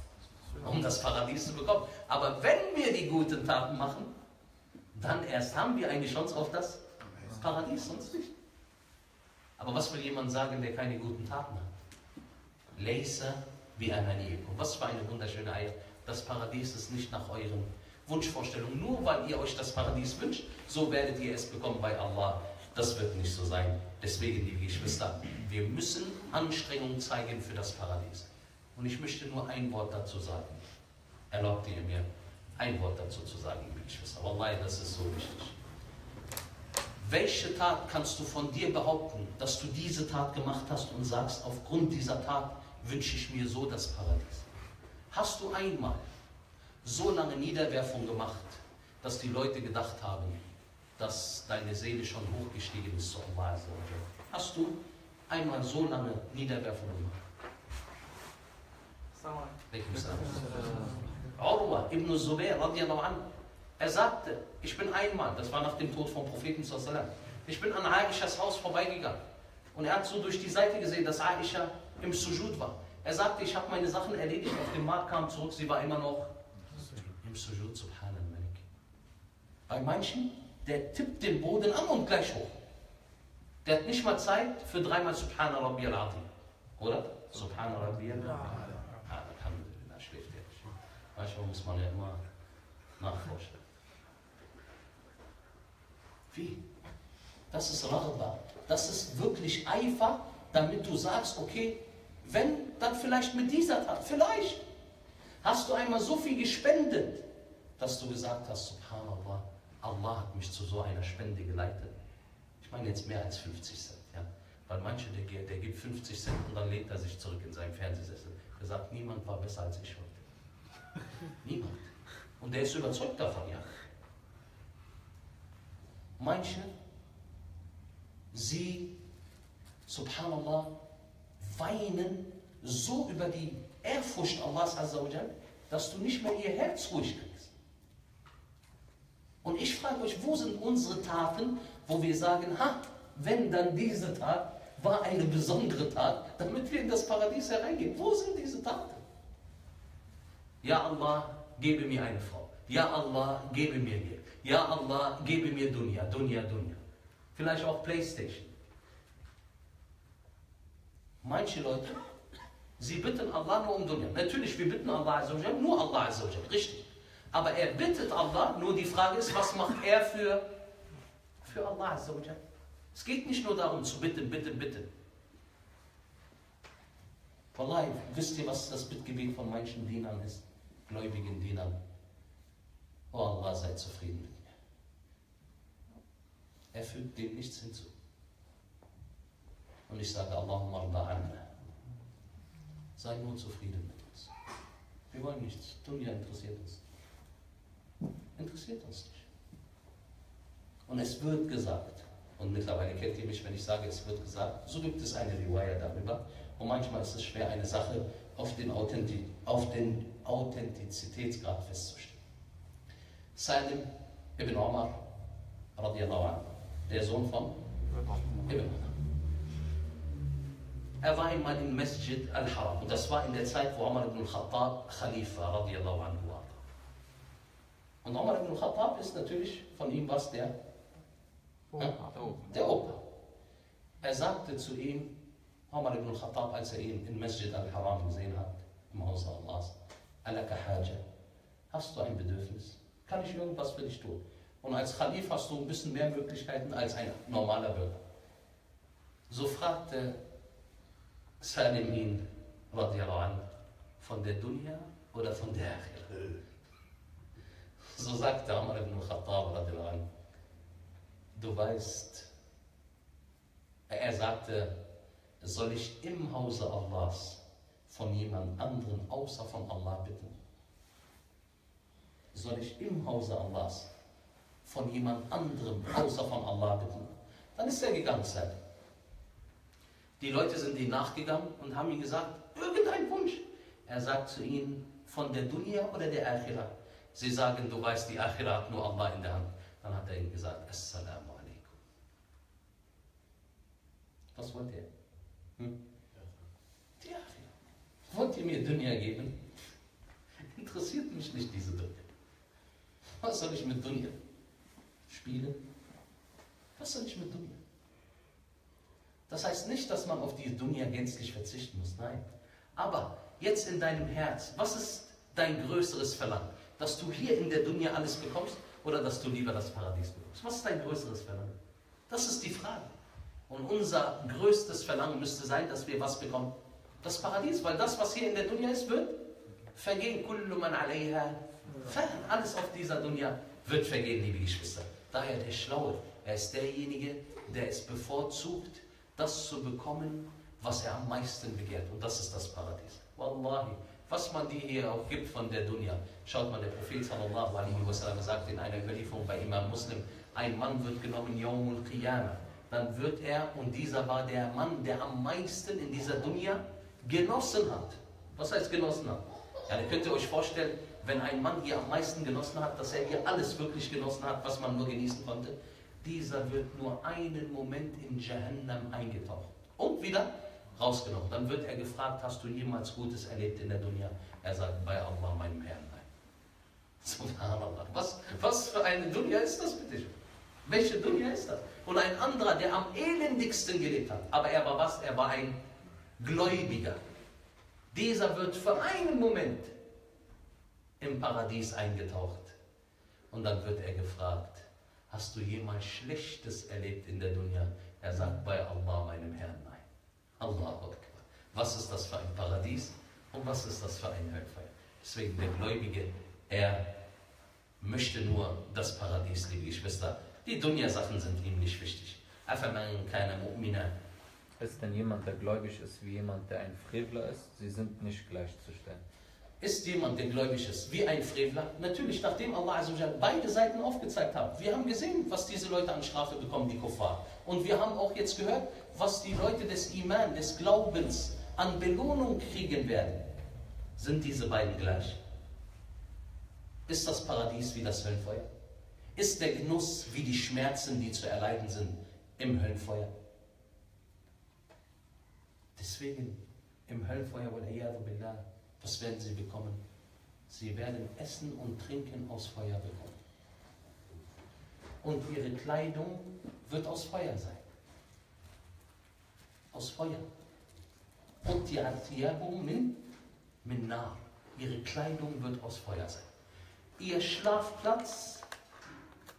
Um das Paradies zu bekommen. Aber wenn wir die guten Taten machen, dann erst haben wir eine Chance auf das Paradies, sonst nicht. Aber was will jemand sagen, der keine guten Taten hat? Leisa bi amanikum. Was für eine wunderschöne Eier. Das Paradies ist nicht nach euren Wunschvorstellungen. Nur weil ihr euch das Paradies wünscht, so werdet ihr es bekommen bei Allah. Das wird nicht so sein. Deswegen, liebe Geschwister, wir müssen Anstrengung zeigen für das Paradies. Und ich möchte nur ein Wort dazu sagen. Erlaubt ihr mir, ein Wort dazu zu sagen, liebe Geschwister. Wallahi, das ist so wichtig. Welche Tat kannst du von dir behaupten, dass du diese Tat gemacht hast und sagst, aufgrund dieser Tat wünsche ich mir so das Paradies? Hast du einmal so lange Niederwerfung gemacht, dass die Leute gedacht haben, dass deine Seele schon hochgestiegen ist zu Allah? Hast du einmal so lange Niederwerfung gemacht? Urwa ibn Zubayr radiallahu anhu, er sagte, ich bin einmal, das war nach dem Tod vom Propheten sallallahu alaihi wasallam, ich bin an Aishas Haus vorbeigegangen und er hat so durch die Seite gesehen, dass Aisha im Sujud war. Er sagte, ich habe meine Sachen erledigt, auf dem Markt kam zurück, sie war immer noch im Sujud. Subhanallah. Bei manchen, der tippt den Boden an und gleich hoch. Der hat nicht mal Zeit für dreimal Subhana Rabbiyal A'la. Oder? Subhana Rabbiyal A'la. Alhamdulillah, schläft er nicht. Manchmal muss man ja immer nachforschen. Wie? Das ist Raghba. Das ist wirklich Eifer, damit du sagst, okay, wenn, dann vielleicht mit dieser Tat. Vielleicht hast du einmal so viel gespendet, dass du gesagt hast, Subhanallah, Allah hat mich zu so einer Spende geleitet. Ich meine jetzt mehr als fünfzig Cent. Ja? Weil manche, der, der gibt fünfzig Cent und dann lehnt er sich zurück in seinen Fernsehsessel. Er sagt, niemand war besser als ich heute. Niemand. Und der ist überzeugt davon, ja. Manche, sie, subhanallah, weinen so über die Ehrfurcht Allahs Azza wa Jal, dass du nicht mehr ihr Herz ruhig kriegst. Und ich frage euch, wo sind unsere Taten, wo wir sagen, ha, wenn dann diese Tat war eine besondere Tat, damit wir in das Paradies hereingehen. Wo sind diese Taten? Ja Allah, gebe mir eine Frau. Ja Allah, gebe mir Geld. Ja Allah, gebe mir Dunia, Dunia, Dunia. Vielleicht auch Playstation. Manche Leute, sie bitten Allah nur um Dunia. Natürlich, wir bitten Allah Azza wa Jal, nur Allah Azza wa Jal, richtig. Aber er bittet Allah, nur die Frage ist, was macht er für, für Allah Azza wa Jal? Es geht nicht nur darum zu bitten, bitten, bitten. Wallahi, wisst ihr, was das Bittgebet von manchen Dienern ist? Gläubigen Dienern. Oh Allah, sei zufrieden mit mir. Er fügt dem nichts hinzu. Und ich sage, Allahumma arba'anna. Sei nur zufrieden mit uns. Wir wollen nichts. Dunya interessiert uns nicht. Interessiert uns nicht. Und es wird gesagt, und mittlerweile kennt ihr mich, wenn ich sage, es wird gesagt, so gibt es eine Riwaya darüber. Und manchmal ist es schwer, eine Sache auf den, Authentiz auf den Authentizitätsgrad festzustellen. Salim ibn Omar, der Sohn von Ibn Omar. Er war einmal im Masjid al-Haram. Und das war in der Zeit, wo Omar ibn al-Khattab Khalifa radiallahu anhu war. Und Omar ibn al-Khattab ist natürlich, von ihm was der Der Opa. Er sagte zu ihm, Omar ibn al-Khattab, als er ihn im Masjid al-Haram gesehen hat, im Haus Allahs, Alaka Haja, hast du ein Bedürfnis? Kann ich irgendwas für dich tun? Und als Khalif hast du ein bisschen mehr Möglichkeiten als ein normaler Bürger. So fragte Salim ihn, radiallahu anhu, von der Dunya oder von der Akhira? So sagte Omar ibn al-Khattab, radiallahu anhu, du weißt, er sagte, soll ich im Hause Allahs von jemand anderen außer von Allah bitten? Soll ich im Hause Allahs von jemand anderem außer von Allah bitten? Dann ist er gegangen. Die Leute sind ihm nachgegangen und haben ihm gesagt, irgendein Wunsch. Er sagt zu ihnen, von der Dunia oder der Akhira? Sie sagen, du weißt, die Akhira hat nur Allah in der Hand. Dann hat er ihnen gesagt, Assalamu alaikum. Was wollt ihr? Hm? Die Akhira. Wollt ihr mir Dunia geben? Interessiert mich nicht diese Dunia. Was soll ich mit Dunia? Spielen? Was soll ich mit Dunia? Das heißt nicht, dass man auf die Dunia gänzlich verzichten muss, nein. Aber jetzt in deinem Herz, was ist dein größeres Verlangen? Dass du hier in der Dunia alles bekommst oder dass du lieber das Paradies bekommst? Was ist dein größeres Verlangen? Das ist die Frage. Und unser größtes Verlangen müsste sein, dass wir was bekommen? Das Paradies, weil das, was hier in der Dunia ist, wird vergehen. Kullu man alayha fan. Alles auf dieser Dunia wird vergehen, liebe Geschwister. Daher der Schlaue, er ist derjenige, der es bevorzugt, das zu bekommen, was er am meisten begehrt. Und das ist das Paradies. Wallahi, was man dir hier auch gibt von der Dunya. Schaut mal, der Prophet sallallahu alaihi wasallam sagt in einer Überlieferung bei Imam Muslim, ein Mann wird genommen, Yaumul Qiyamah. Dann wird er, und dieser war der Mann, der am meisten in dieser Dunya genossen hat. Was heißt genossen hat? Ja, dann könnt ihr euch vorstellen, wenn ein Mann hier am meisten genossen hat, dass er hier alles wirklich genossen hat, was man nur genießen konnte. Dieser wird nur einen Moment in Jahannam eingetaucht und wieder rausgenommen. Dann wird er gefragt, hast du jemals Gutes erlebt in der Dunya? Er sagt, bei Allah, meinem Herrn, nein. Subhanallah. Was, was für eine Dunya ist das, bitte schön? Welche Dunya ist das? Und ein anderer, der am elendigsten gelebt hat, aber er war was? Er war ein Gläubiger. Dieser wird für einen Moment im Paradies eingetaucht. Und dann wird er gefragt, hast du jemals Schlechtes erlebt in der Dunya? Er sagt, bei Allah, meinem Herrn, nein. Allahu Akbar. Was ist das für ein Paradies und was ist das für ein Höllenfeuer? Deswegen der Gläubige, er möchte nur das Paradies, liebe Geschwister. Die Dunya-Sachen sind ihm nicht wichtig. Ist denn jemand, der gläubig ist, wie jemand, der ein Frevler ist? Sie sind nicht gleichzustellen. Ist jemand, der gläubig ist, wie ein Frevler? Natürlich, nachdem Allah beide Seiten aufgezeigt hat. Wir haben gesehen, was diese Leute an Strafe bekommen, die Kuffar. Und wir haben auch jetzt gehört, was die Leute des Iman, des Glaubens an Belohnung kriegen werden. Sind diese beiden gleich? Ist das Paradies wie das Höllenfeuer? Ist der Genuss wie die Schmerzen, die zu erleiden sind im Höllenfeuer? Deswegen, im Höllenfeuer, wal-iyadu billah, was werden sie bekommen? Sie werden Essen und Trinken aus Feuer bekommen. Und ihre Kleidung wird aus Feuer sein. Aus Feuer. Und die Athiyabum min, min nar. Ihre Kleidung wird aus Feuer sein. Ihr Schlafplatz,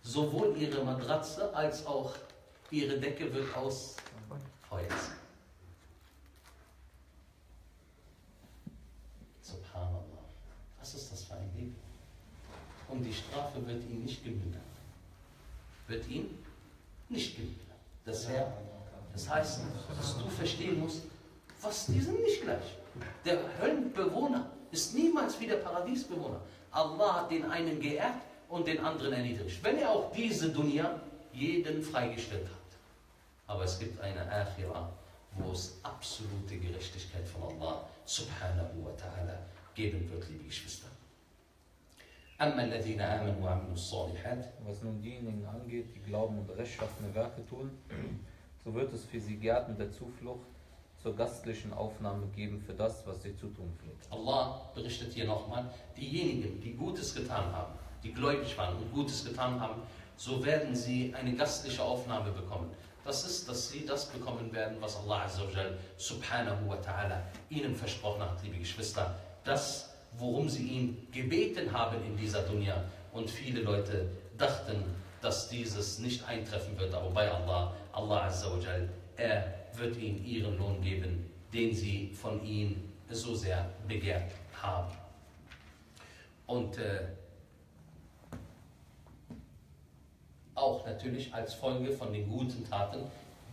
sowohl ihre Matratze als auch ihre Decke wird aus Feuer sein. Subhanallah. Was ist das für ein Leben? Und die Strafe wird ihn nicht gemildert. Wird ihn nicht gemildert. Das, das heißt, dass du verstehen musst, was, die sind nicht gleich. Der Höllenbewohner ist niemals wie der Paradiesbewohner. Allah hat den einen geehrt und den anderen erniedrigt. Wenn er auch diese Dunya jeden freigestellt hat. Aber es gibt eine Akhira, wo es absolute Gerechtigkeit von Allah subhanahu wa ta'ala geben wird, liebe Geschwister. Was nun diejenigen angeht, die glauben und rechtschaffene Werke tun, so wird es für sie Gärten der Zuflucht zur gastlichen Aufnahme geben für das, was sie zu tun pflegt. Allah berichtet hier nochmal, diejenigen, die Gutes getan haben, die gläubig waren und Gutes getan haben, so werden sie eine gastliche Aufnahme bekommen. Das ist, dass sie das bekommen werden, was Allah Azza wa Jal subhanahu wa ta'ala ihnen versprochen hat, liebe Geschwister. Das, worum sie ihn gebeten haben in dieser Dunya. Und viele Leute dachten, dass dieses nicht eintreffen wird. Aber bei Allah, Allah Azza wa Jal, er wird ihnen ihren Lohn geben, den sie von ihm so sehr begehrt haben. Und äh, auch natürlich als Folge von den guten Taten,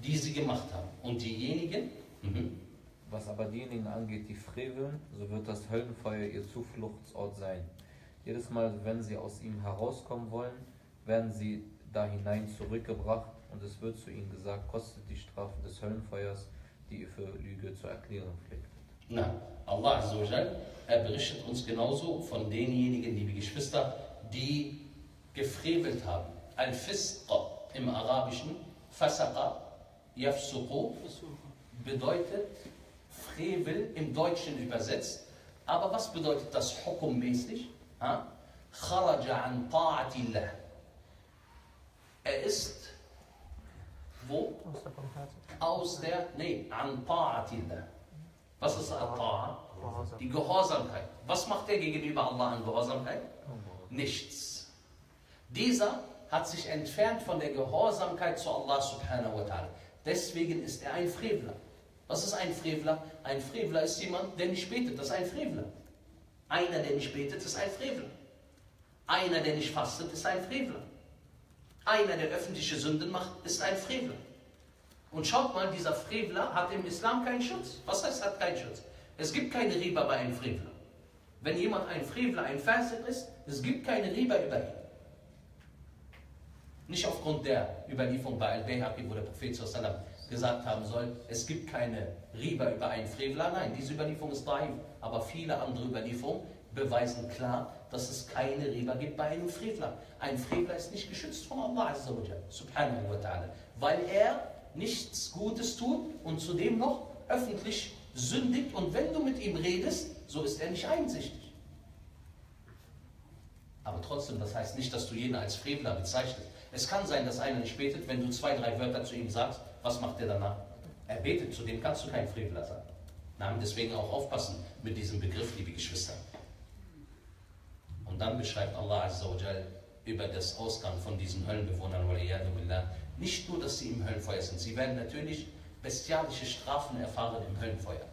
die sie gemacht haben. Und diejenigen, mhm. was aber diejenigen angeht, die freveln, so wird das Höllenfeuer ihr Zufluchtsort sein. Jedes Mal, wenn sie aus ihm herauskommen wollen, werden sie da hinein zurückgebracht und es wird zu ihnen gesagt, kostet die Strafe des Höllenfeuers, die ihr für Lüge zu erklären pflegt. Na, Allah Azza wa Jal, er berichtet uns genauso von denjenigen, liebe Geschwister, die gefrevelt haben. Al-Fisq im Arabischen, Fasaqa, Yafsuqu, bedeutet Frevel im Deutschen übersetzt. Aber was bedeutet das Hukum-mäßig? Kharaja an ta'atillah. Er ist wo? Aus der, nee, an ta'atillah. Was ist Al-Ta'a? Die Gehorsamkeit. Was macht er gegenüber Allah an Gehorsamkeit? Nichts. Dieser hat sich entfernt von der Gehorsamkeit zu Allah subhanahu wa ta'ala. Deswegen ist er ein Frevler. Was ist ein Frevler? Ein Frevler ist jemand, der nicht betet, das ist ein Frevler. Einer, der nicht betet, ist ein Frevler. Einer, der nicht fastet, ist ein Frevler. Einer, der öffentliche Sünden macht, ist ein Frevler. Und schaut mal, dieser Frevler hat im Islam keinen Schutz. Was heißt, hat keinen Schutz? Es gibt keine Riba bei einem Frevler. Wenn jemand ein Frevler, ein Fasiq ist, es gibt keine Riba über ihn. Nicht aufgrund der Überlieferung bei Al-Bayhaqi, wo der Prophet sallallahu alaihi wasallam gesagt haben soll, es gibt keine Riba über einen Frevler. Nein, diese Überlieferung ist daif. Aber viele andere Überlieferungen beweisen klar, dass es keine Riba gibt bei einem Frevler. Ein Frevler ist nicht geschützt von Allah Azza wa Jalla, subhanahu wa ta'ala, weil er nichts Gutes tut und zudem noch öffentlich sündigt. Und wenn du mit ihm redest, so ist er nicht einsichtig. Aber trotzdem, das heißt nicht, dass du jeden als Frevler bezeichnest. Es kann sein, dass einer nicht betet, wenn du zwei, drei Wörter zu ihm sagst, was macht er danach? Er betet, zu dem kannst du keinen Frevler sagen. Na, deswegen auch aufpassen mit diesem Begriff, liebe Geschwister. Und dann beschreibt Allah Azza wa Jal über das Ausgang von diesen Höllenbewohnern, nicht nur, dass sie im Höllenfeuer sind, sie werden natürlich bestialische Strafen erfahren im Höllenfeuer.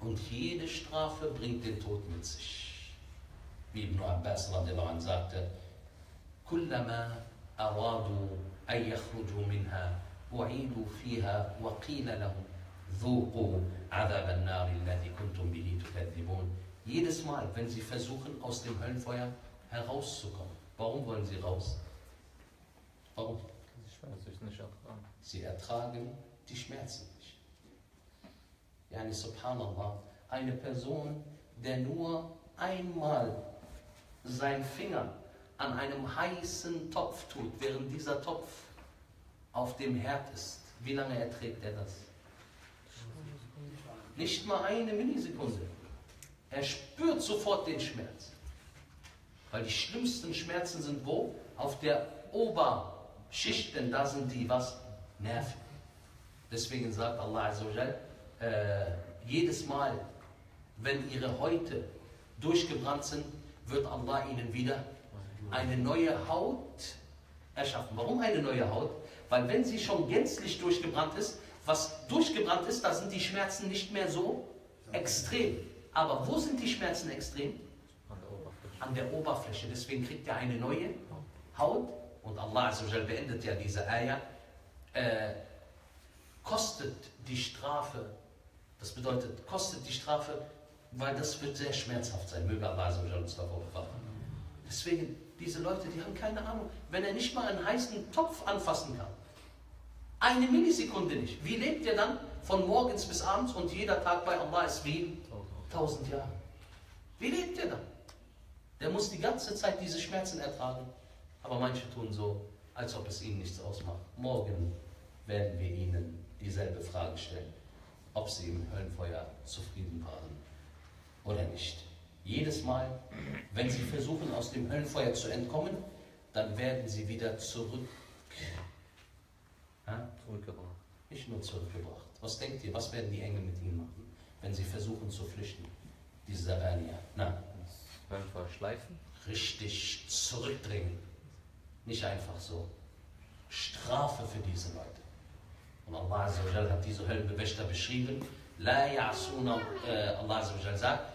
Und jede Strafe bringt den Tod mit sich. Wie Ibn Abbas radhiyallahu anhu sagte, كلما أرادوا أن يخرجوا منها وعيدوا فيها وقيل لهم ذوقوا عذاب النار الذي كنتم به تكذبون. Jedes Mal, wenn sie versuchen, aus dem Höllenfeuer herauszukommen. Warum wollen sie raus? Warum? Sie ertragen die Schmerzen nicht. Yani subhanallah, eine Person, der nur einmal seinen Finger an einem heißen Topf tut, während dieser Topf auf dem Herd ist. Wie lange erträgt er das? Nicht mal eine Millisekunde. Er spürt sofort den Schmerz. Weil die schlimmsten Schmerzen sind wo? Auf der Oberschicht, denn da sind die was? Nerven. Deswegen sagt Allah Azza wa Jal, äh, jedes Mal, wenn ihre Häute durchgebrannt sind, wird Allah ihnen wieder eine neue Haut erschaffen. Warum eine neue Haut? Weil wenn sie schon gänzlich durchgebrannt ist, was durchgebrannt ist, da sind die Schmerzen nicht mehr so extrem. Aber wo sind die Schmerzen extrem? An der Oberfläche. An der Oberfläche. Deswegen kriegt er eine neue Haut. Und Allah Azza wa Jal beendet ja diese Ayah. Äh, kostet die Strafe, das bedeutet, kostet die Strafe, weil das wird sehr schmerzhaft sein. Möge Allah Azza wa Jal uns davor bewahren. Deswegen, diese Leute, die haben keine Ahnung, wenn er nicht mal einen heißen Topf anfassen kann. Eine Millisekunde nicht. Wie lebt er dann von morgens bis abends und jeder Tag bei Allah ist wie tausend Jahre? Wie lebt er dann? Der muss die ganze Zeit diese Schmerzen ertragen. Aber manche tun so, als ob es ihnen nichts ausmacht. Morgen werden wir ihnen dieselbe Frage stellen, ob sie im Höllenfeuer zufrieden waren oder nicht. Jedes Mal, wenn sie versuchen, aus dem Höllenfeuer zu entkommen, dann werden sie wieder zurück. Ha? Zurückgebracht. Nicht nur zurückgebracht. Was denkt ihr, was werden die Engel mit ihnen machen, wenn sie versuchen zu flüchten? Diese Arania. Na? Das Höllenfeuer schleifen? Richtig zurückdrängen. Nicht einfach so. Strafe für diese Leute. Und Allah Azza wa Jal hat diese Höllenbewächter beschrieben. La ya'asuna, Allah Azza wa Jal sagt,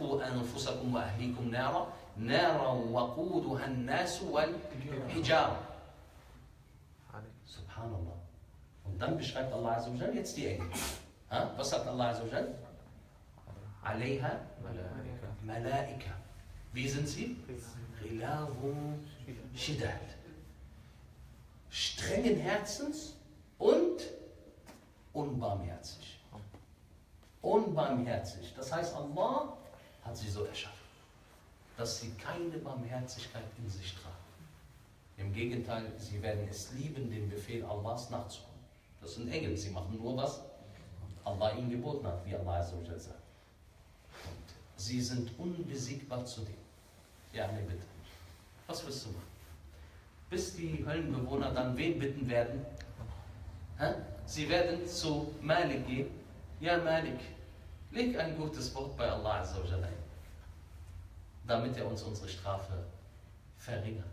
قوا أنفسكم وأهليكم نارا نارا وقودها الناس والحجارة. Subhanallah. Und dann beschreibt Allah Azza wa Jal jetzt die Engel. Ha? Was sagt Allah Azza wa Jal? Alayha Malaika. Wie sind sie? Rilawun Shidad. Strengen Herzens und unbarmherzig. unbarmherzig. Das heißt, Allah hat sie so erschaffen, dass sie keine Barmherzigkeit in sich tragen. Im Gegenteil, sie werden es lieben, dem Befehl Allahs nachzukommen. Das sind Engel, sie machen nur was Allah ihnen geboten hat, wie Allah sagt. Und sie sind unbesiegbar zu dem. Ja, nee, bitte. Was willst du machen? Bis die Höllenbewohner dann wen bitten werden? Hä? Sie werden zu Malik gehen. Ja, Malik, leg ein gutes Wort bei Allah Azza wa Jalla, damit er uns unsere Strafe verringert.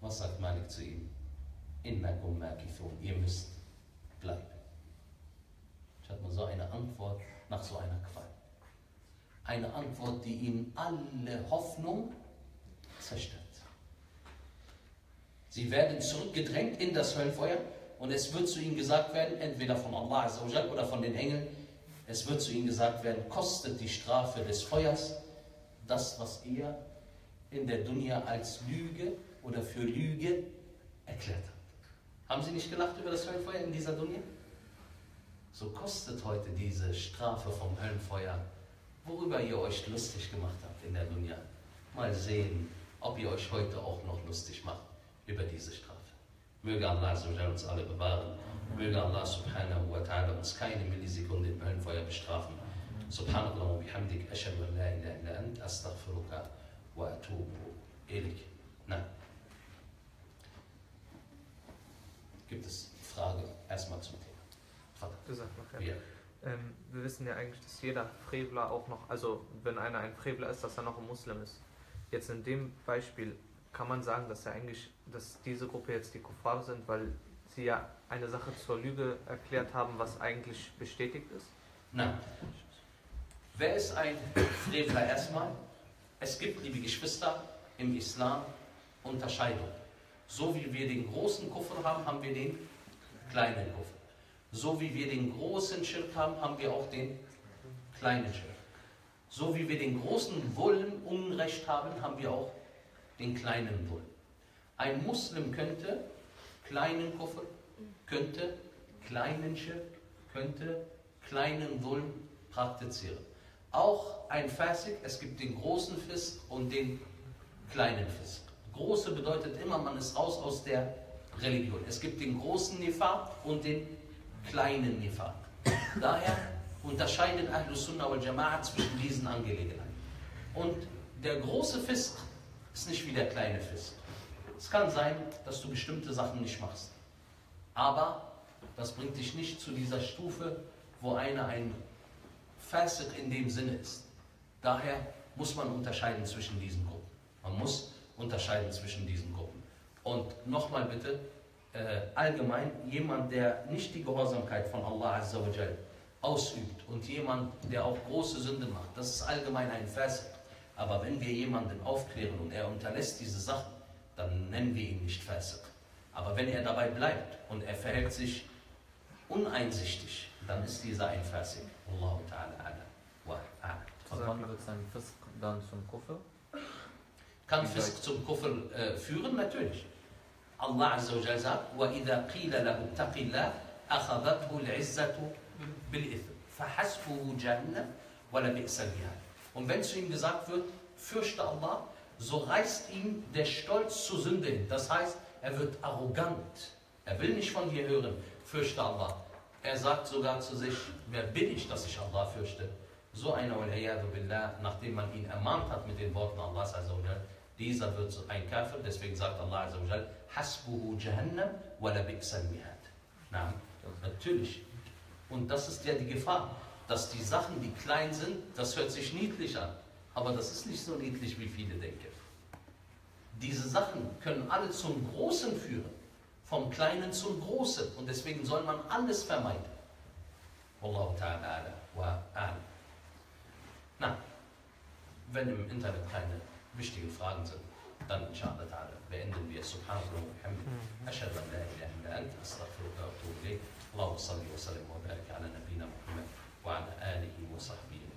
Was sagt Malik zu ihm? Innakum makithun, ihr müsst bleiben. Ich hatte mal so eine Antwort nach so einer Qual. Eine Antwort, die ihm alle Hoffnung zerstört. Sie werden zurückgedrängt in das Höllenfeuer und es wird zu ihnen gesagt werden, entweder von Allah Azza wa Jalla oder von den Engeln, es wird zu ihnen gesagt werden, kostet die Strafe des Feuers das, was ihr in der Dunia als Lüge oder für Lüge erklärt habt. Haben Sie nicht gelacht über das Höllenfeuer in dieser Dunia? So kostet heute diese Strafe vom Höllenfeuer, worüber ihr euch lustig gemacht habt in der Dunia. Mal sehen, ob ihr euch heute auch noch lustig macht über diese Strafe. Möge Allah uns alle bewahren. Möge Allah subhanahu wa ta'ala uns keine Millisekunde im Höllenfeuer bestrafen. Subhanallah wa bihamdik, ashhadu an la ilaha illa ant, astaghfiruka wa atubu ilayk. Nein. Gibt es Fragen erstmal zum Thema? Vater. Ja. Ähm, wir wissen ja eigentlich, dass jeder Frevler auch noch, also wenn einer ein Frevler ist, dass er noch ein Muslim ist. Jetzt in dem Beispiel kann man sagen, dass er eigentlich, dass diese Gruppe jetzt die Kuffar sind, weil sie ja eine Sache zur Lüge erklärt haben, was eigentlich bestätigt ist? Nein. Wer ist ein Frevler erstmal? Es gibt, liebe Geschwister, im Islam Unterscheidung. So wie wir den großen Kufr haben, haben wir den kleinen Kufr. So wie wir den großen Schirk haben, haben wir auch den kleinen Schirk. So wie wir den großen Dhulm, Unrecht haben, haben wir auch den kleinen Dhulm. Ein Muslim könnte kleinen Kufr, könnte kleinen Schirk, könnte kleinen Dhulm praktizieren. Auch ein Fasiq, es gibt den großen Fisq und den kleinen Fisq. Große bedeutet immer, man ist raus aus der Religion. Es gibt den großen Nifaq und den kleinen Nifaq. Daher unterscheidet Ahlus Sunnah wal Jama'at zwischen diesen Angelegenheiten. Und der große Fisq ist nicht wie der kleine Fisq. Es kann sein, dass du bestimmte Sachen nicht machst. Aber das bringt dich nicht zu dieser Stufe, wo einer ein Fasiq in dem Sinne ist. Daher muss man unterscheiden zwischen diesen Gruppen. Man muss unterscheiden zwischen diesen Gruppen. Und nochmal bitte, äh, allgemein, jemand, der nicht die Gehorsamkeit von Allah Azza wa Jalla ausübt und jemand, der auch große Sünde macht, das ist allgemein ein Fasiq. Aber wenn wir jemanden aufklären und er unterlässt diese Sachen, dann nennen wir ihn nicht Fasiq. Aber wenn er dabei bleibt und er verhält sich uneinsichtig, dann ist dieser ein Fasiq. Allahu ta'ala ala wa ala. Sagen wir, wird sein Fisq dann zum Kufr? Kann Fisq zum Kufr äh, führen? Natürlich. Allah Azza wa Jalla sagt, وَإِذَا قِيلَ لَهُ اتَّقِ اللَّهَ أَخَذَتْهُ الْعِزَّةُ بِالْإِثْمِ فَحَسْبُهُ جَهَنَّمُ وَلَبِئْسَ الْمِهَادُ. Und wenn zu ihm gesagt wird, fürchte Allah, so reißt ihm der Stolz zur Sünde hin. Das heißt, er wird arrogant. Er will nicht von dir hören, fürchte Allah. Er sagt sogar zu sich, wer bin ich, dass ich Allah fürchte? So einer, nachdem man ihn ermahnt hat mit den Worten Allahs Azza wa Jalla, dieser wird ein Kafir, deswegen sagt Allah Azza wa Jalla, Hasbuhu Jahannam wa la bi'sal mihad. Na, natürlich. Und das ist ja die Gefahr, dass die Sachen, die klein sind, das hört sich niedlich an. Aber das ist nicht so niedlich, wie viele denken. Diese Sachen können alle zum Großen führen, vom Kleinen zum Großen. Und deswegen soll man alles vermeiden. Wallahu ta'ala wa ala. Na, wenn im Internet keine wichtigen Fragen sind, dann inshallah ta'ala beenden wir. Subhanallah wa bihamdihi, ashhadu an la ilaha illa anta, astaghfiruka wa atubu ilayk. Allahumma salli wa sallim wa barik ala nabiyyina Muhammad wa ala alihi wa sahbihi.